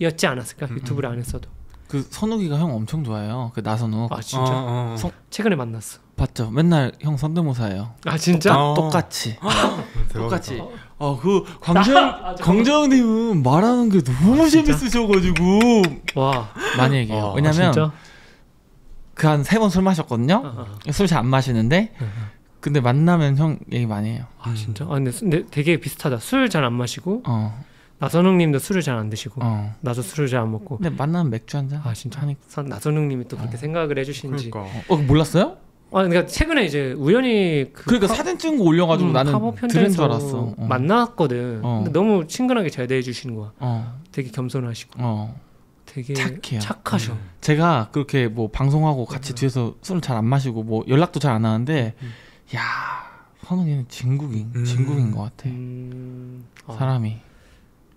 였지 않았을까. 음, 유튜브를 안 했어도. 그 선욱이가 형 엄청 좋아해요. 그 나선욱. 아 진짜? 어, 어. 성... 최근에 만났어. 봤죠? 맨날 형 성대모사예요. 아 진짜? 똑같, 똑같이 똑같이 어, 그 광재형 광재형님은 말하는 게 너무 아, 재밌으셔가지고 와 많이 얘기해요. 어, 왜냐면 아, 그 한 세 번 술 마셨거든요. 아, 아. 술 잘 안 마시는데 아, 아. 근데 만나면 형 얘기 많이 해요. 아 진짜? 아 근데, 근데 되게 비슷하다. 술 잘 안 마시고 어. 나선욱님도 술을 잘 안 드시고 어. 나도 술을 잘 안 먹고. 근데 만나면 맥주 한 잔. 아 진짜? 하니까. 나선욱님이 또 그렇게 어. 생각을 해주신지. 그러니까. 어 몰랐어요? 아 그러니까 최근에 이제 우연히 그 그러니까 카... 사진 찍은 거 올려가지고 음, 나는 들은 줄 알았어. 어. 만났거든. 어. 근데 너무 친근하게 잘 대해주시는 거야. 어. 되게 겸손하시고. 어. 되게 착해요. 착하셔. 음. 제가 그렇게 뭐 방송하고 같이 음. 뒤에서 술을 잘 안 마시고 뭐 연락도 잘 안 하는데. 음. 야, 선욱이는 진국인, 음. 진국인 것 같아. 음. 어. 사람이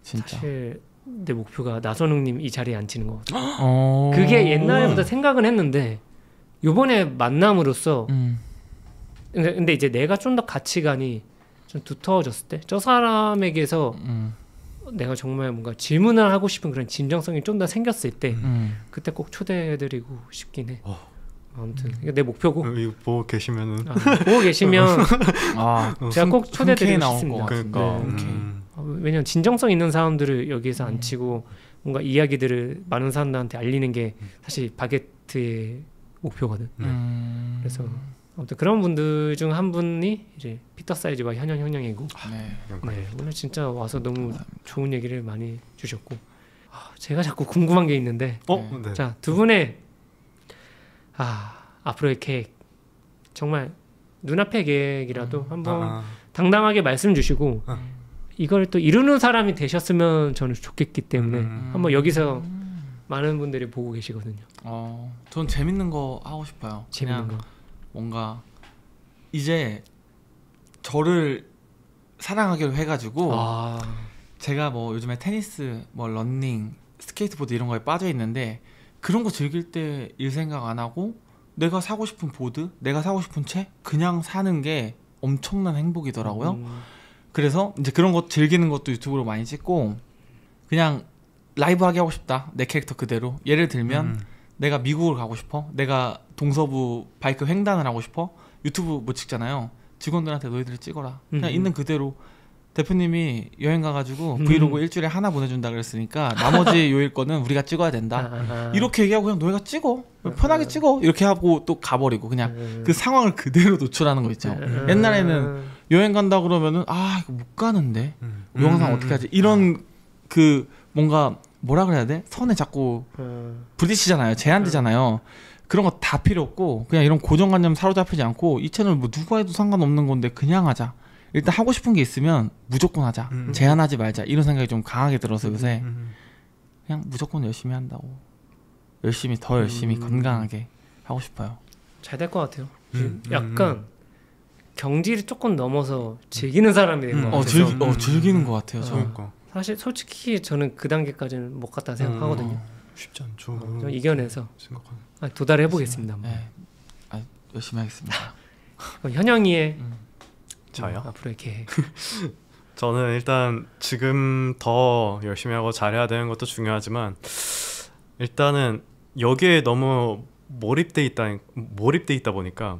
진짜. 사실 내 목표가 나선욱님 이 자리에 앉히는 것 같아. 어. 그게 옛날부터 생각은 했는데 이번에 만남으로써. 음. 근데, 근데 이제 내가 좀 더 가치관이 좀 두터워졌을 때, 저 사람에게서 음. 내가 정말 뭔가 질문을 하고 싶은 그런 진정성이 좀 더 생겼을 때, 음. 그때 꼭 초대해드리고 싶긴 해. 어. 아무튼 이게 내 목표고. 어, 이거 보고 계시면은 아, 보고 계시면 아, 제가 꼭 초대드리고 싶습니다. 그러니까. 네. 음. 왜냐면 진정성 있는 사람들을 여기에서 안 치고 뭔가 이야기들을 많은 사람들한테 알리는 게 사실 바게트의 목표거든. 음. 그래서 아무튼 그런 분들 중 한 분이 이제 핏더사이즈와 현영현영이고. 아, 네. 네, 오늘 진짜 와서 너무 좋은 얘기를 많이 주셨고. 아, 제가 자꾸 궁금한 게 있는데. 어? 네. 자, 두 분의 아 앞으로의 계획 정말 눈앞의 계획이라도 음. 한번 아. 당당하게 말씀 주시고 아. 이걸 또 이루는 사람이 되셨으면 저는 좋겠기 때문에 음. 한번 여기서 음. 많은 분들이 보고 계시거든요. 어, 전 재밌는 거 하고 싶어요. 재밌는 거. 뭔가 이제 저를 사랑하기로 해가지고 아. 제가 뭐 요즘에 테니스, 뭐 러닝, 스케이트보드 이런 거에 빠져 있는데 그런 거 즐길 때 일 생각 안 하고 내가 사고 싶은 보드, 내가 사고 싶은 채 그냥 사는 게 엄청난 행복이더라고요. 음. 그래서 이제 그런 거 즐기는 것도 유튜브로 많이 찍고 그냥 라이브하게 하고 싶다. 내 캐릭터 그대로. 예를 들면 음. 내가 미국을 가고 싶어. 내가 동서부 바이크 횡단을 하고 싶어. 유튜브 뭐 찍잖아요. 직원들한테 너희들 찍어라. 그냥 음. 있는 그대로. 대표님이 여행 가가지고 브이로그 음. 일주일에 하나 보내준다 그랬으니까 나머지 요일 거는 우리가 찍어야 된다. 아하. 이렇게 얘기하고 그냥 너희가 찍어. 편하게 아하. 찍어. 이렇게 하고 또 가버리고 그냥 음. 그 상황을 그대로 노출하는 거 있죠. 음. 옛날에는 여행 간다 그러면은 아 이거 못 가는데 음. 영상 어떻게 하지? 이런 아. 그 뭔가 뭐라 그래야 돼? 선에 자꾸 부딪히잖아요. 제한되잖아요. 그런 거 다 필요 없고 그냥 이런 고정관념 사로잡히지 않고 이 채널 뭐 누가 해도 상관없는 건데 그냥 하자. 일단 하고 싶은 게 있으면 무조건 하자. 음. 제한하지 말자. 이런 생각이 좀 강하게 들어서 요새 음. 그냥 무조건 열심히 한다고. 열심히 더 열심히 음. 건강하게 하고 싶어요. 잘 될 것 같아요. 음. 약간 음. 경지를 조금 넘어서 즐기는 사람이 된 것 음. 같아서. 어, 즐기, 어, 즐기는 것 같아요. 저. 그러니까. 사실 솔직히 저는 그 단계까지는 못 갔다 생각하거든요. 음. 쉽지 않죠. 어, 좀 이겨내서 생각하는... 아, 도달해 보겠습니다. 한번. 네. 아, 열심히 하겠습니다. 현영이의 음. 저요? 앞으로 이렇게 저는 일단 지금 더 열심히 하고 잘해야 되는 것도 중요하지만 일단은 여기에 너무 몰입돼 있다 몰입돼 있다 보니까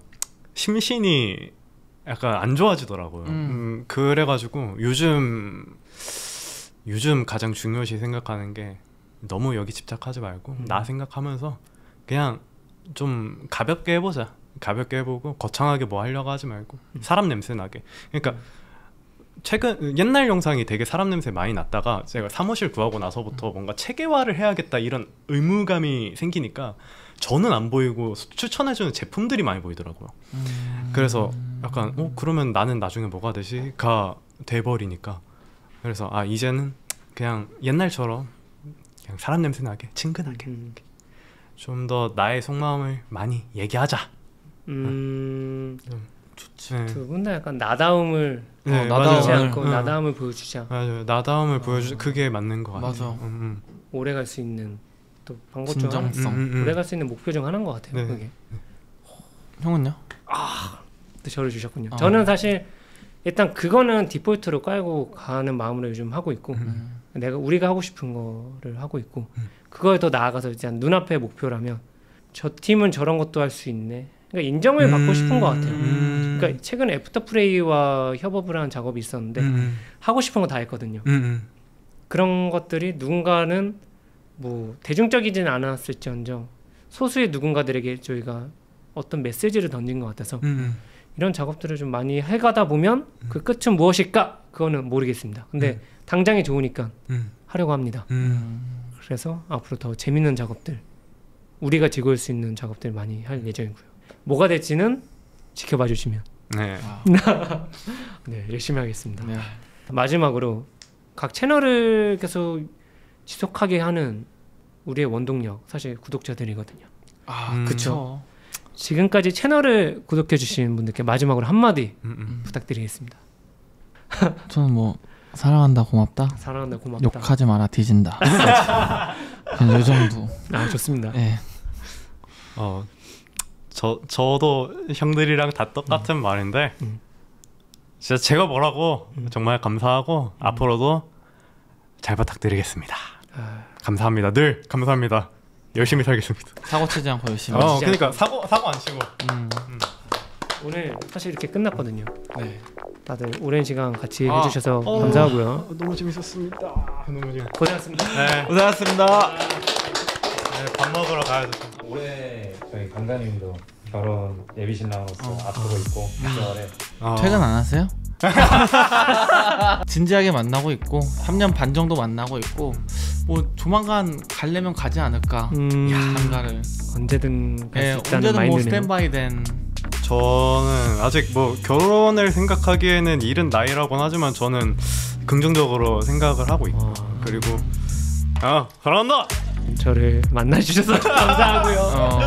심신이 약간 안 좋아지더라고요. 음. 음, 그래가지고 요즘 요즘 가장 중요시 생각하는 게 너무 여기 집착하지 말고 음. 나 생각하면서 그냥 좀 가볍게 해보자. 가볍게 해보고 거창하게 뭐 하려고 하지 말고 사람 냄새 나게. 그러니까 최근 옛날 영상이 되게 사람 냄새 많이 났다가 제가 사무실 구하고 나서부터 뭔가 체계화를 해야겠다 이런 의무감이 생기니까 저는 안 보이고 추천해주는 제품들이 많이 보이더라고요. 음... 그래서 약간 어 그러면 나는 나중에 뭐가 되지가 돼버리니까 그래서 아 이제는 그냥 옛날처럼 그냥 사람 냄새 나게 친근하게 음... 좀 더 나의 속마음을 많이 얘기하자. 음, 음. 좋지. 두 분 다 약간 나다움을 네, 어, 나다움을 않고 응. 나다움을 보여주자. 맞아요. 나다움을 어. 보여주 그게 맞는 것 같아요. 맞아. 음, 음. 오래 갈 수 있는 또 방법 중 하나. 음, 음. 오래 갈 수 있는 목표 중 하나인 것 같아요. 네. 그게. 네. 형은요? 아, 또 저를 주셨군요. 어. 저는 사실 일단 그거는 디폴트로 깔고 가는 마음으로 요즘 하고 있고 음. 내가 우리가 하고 싶은 거를 하고 있고 음. 그거에 더 나아가서 이제 눈앞의 목표라면 저 팀은 저런 것도 할 수 있네. 그러니까 인정을 음... 받고 싶은 것 같아요. 음... 그러니까 최근에 애프터프레이와 협업을 한 작업이 있었는데 음... 하고 싶은 거 다 했거든요. 음... 그런 것들이 누군가는 뭐 대중적이진 않았을지언정 소수의 누군가들에게 저희가 어떤 메시지를 던진 것 같아서 음... 이런 작업들을 좀 많이 해가다 보면 음... 그 끝은 무엇일까? 그거는 모르겠습니다. 근데 음... 당장이 좋으니까 음... 하려고 합니다. 음... 그래서 앞으로 더 재밌는 작업들 우리가 즐거울 수 있는 작업들 많이 할 예정이고요. 뭐가 될지는 지켜봐 주시면 네, 네 열심히 하겠습니다. 네. 마지막으로 각 채널을 계속 지속하게 하는 우리의 원동력 사실 구독자들이거든요. 아 음. 그쵸. 지금까지 채널을 구독해 주신 분들께 마지막으로 한마디 음, 음. 부탁드리겠습니다. 저는 뭐 사랑한다 고맙다 사랑한다 고맙다 욕하지 마라 뒤진다 그냥 이 정도. 아 좋습니다. 네. 어. 저, 저도 형들이랑 다 똑같은 음. 말인데 음. 진짜 제가 뭐라고 음. 정말 감사하고 음. 앞으로도 잘 부탁드리겠습니다. 아... 감사합니다. 늘 감사합니다. 열심히 살겠습니다. 사고 치지 않고 열심히. 어, 그러니까 사고 사고 안 치고. 음. 음. 오늘 사실 이렇게 끝났거든요. 네. 다들 오랜 시간 같이 아. 해주셔서 어. 감사하고요. 너무 재밌었습니다. 너무 재밌. 고생하셨습니다. 네. 고생하셨습니다. 네, 밥 먹으러 가야 돼. 올해 저희 강다님도 결혼 예비 신랑으로서 어. 앞두고 있고 일 월에 어. 퇴근 안 하세요? 진지하게 만나고 있고 삼 년 반 정도 만나고 있고 뭐 조만간 가려면 가지 않을까. 음... 한가를 언제든 갈 수 네, 있다는 언제든 뭐 스탠바이된. 저는 아직 뭐 결혼을 생각하기에는 이른 나이라고는 하지만 저는 긍정적으로 생각을 하고 있고 어... 그리고 아 사랑한다! 저를 만나주셔서 감사하고요. 어.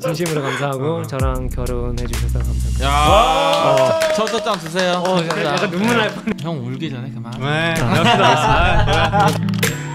진심으로 감사하고 어. 저랑 결혼해주셔서 감사합니다. 저도 좀 주세요. 어, 약간 눈물 날 뻔. 형 울기 전에 그만. 네. 감사합니다.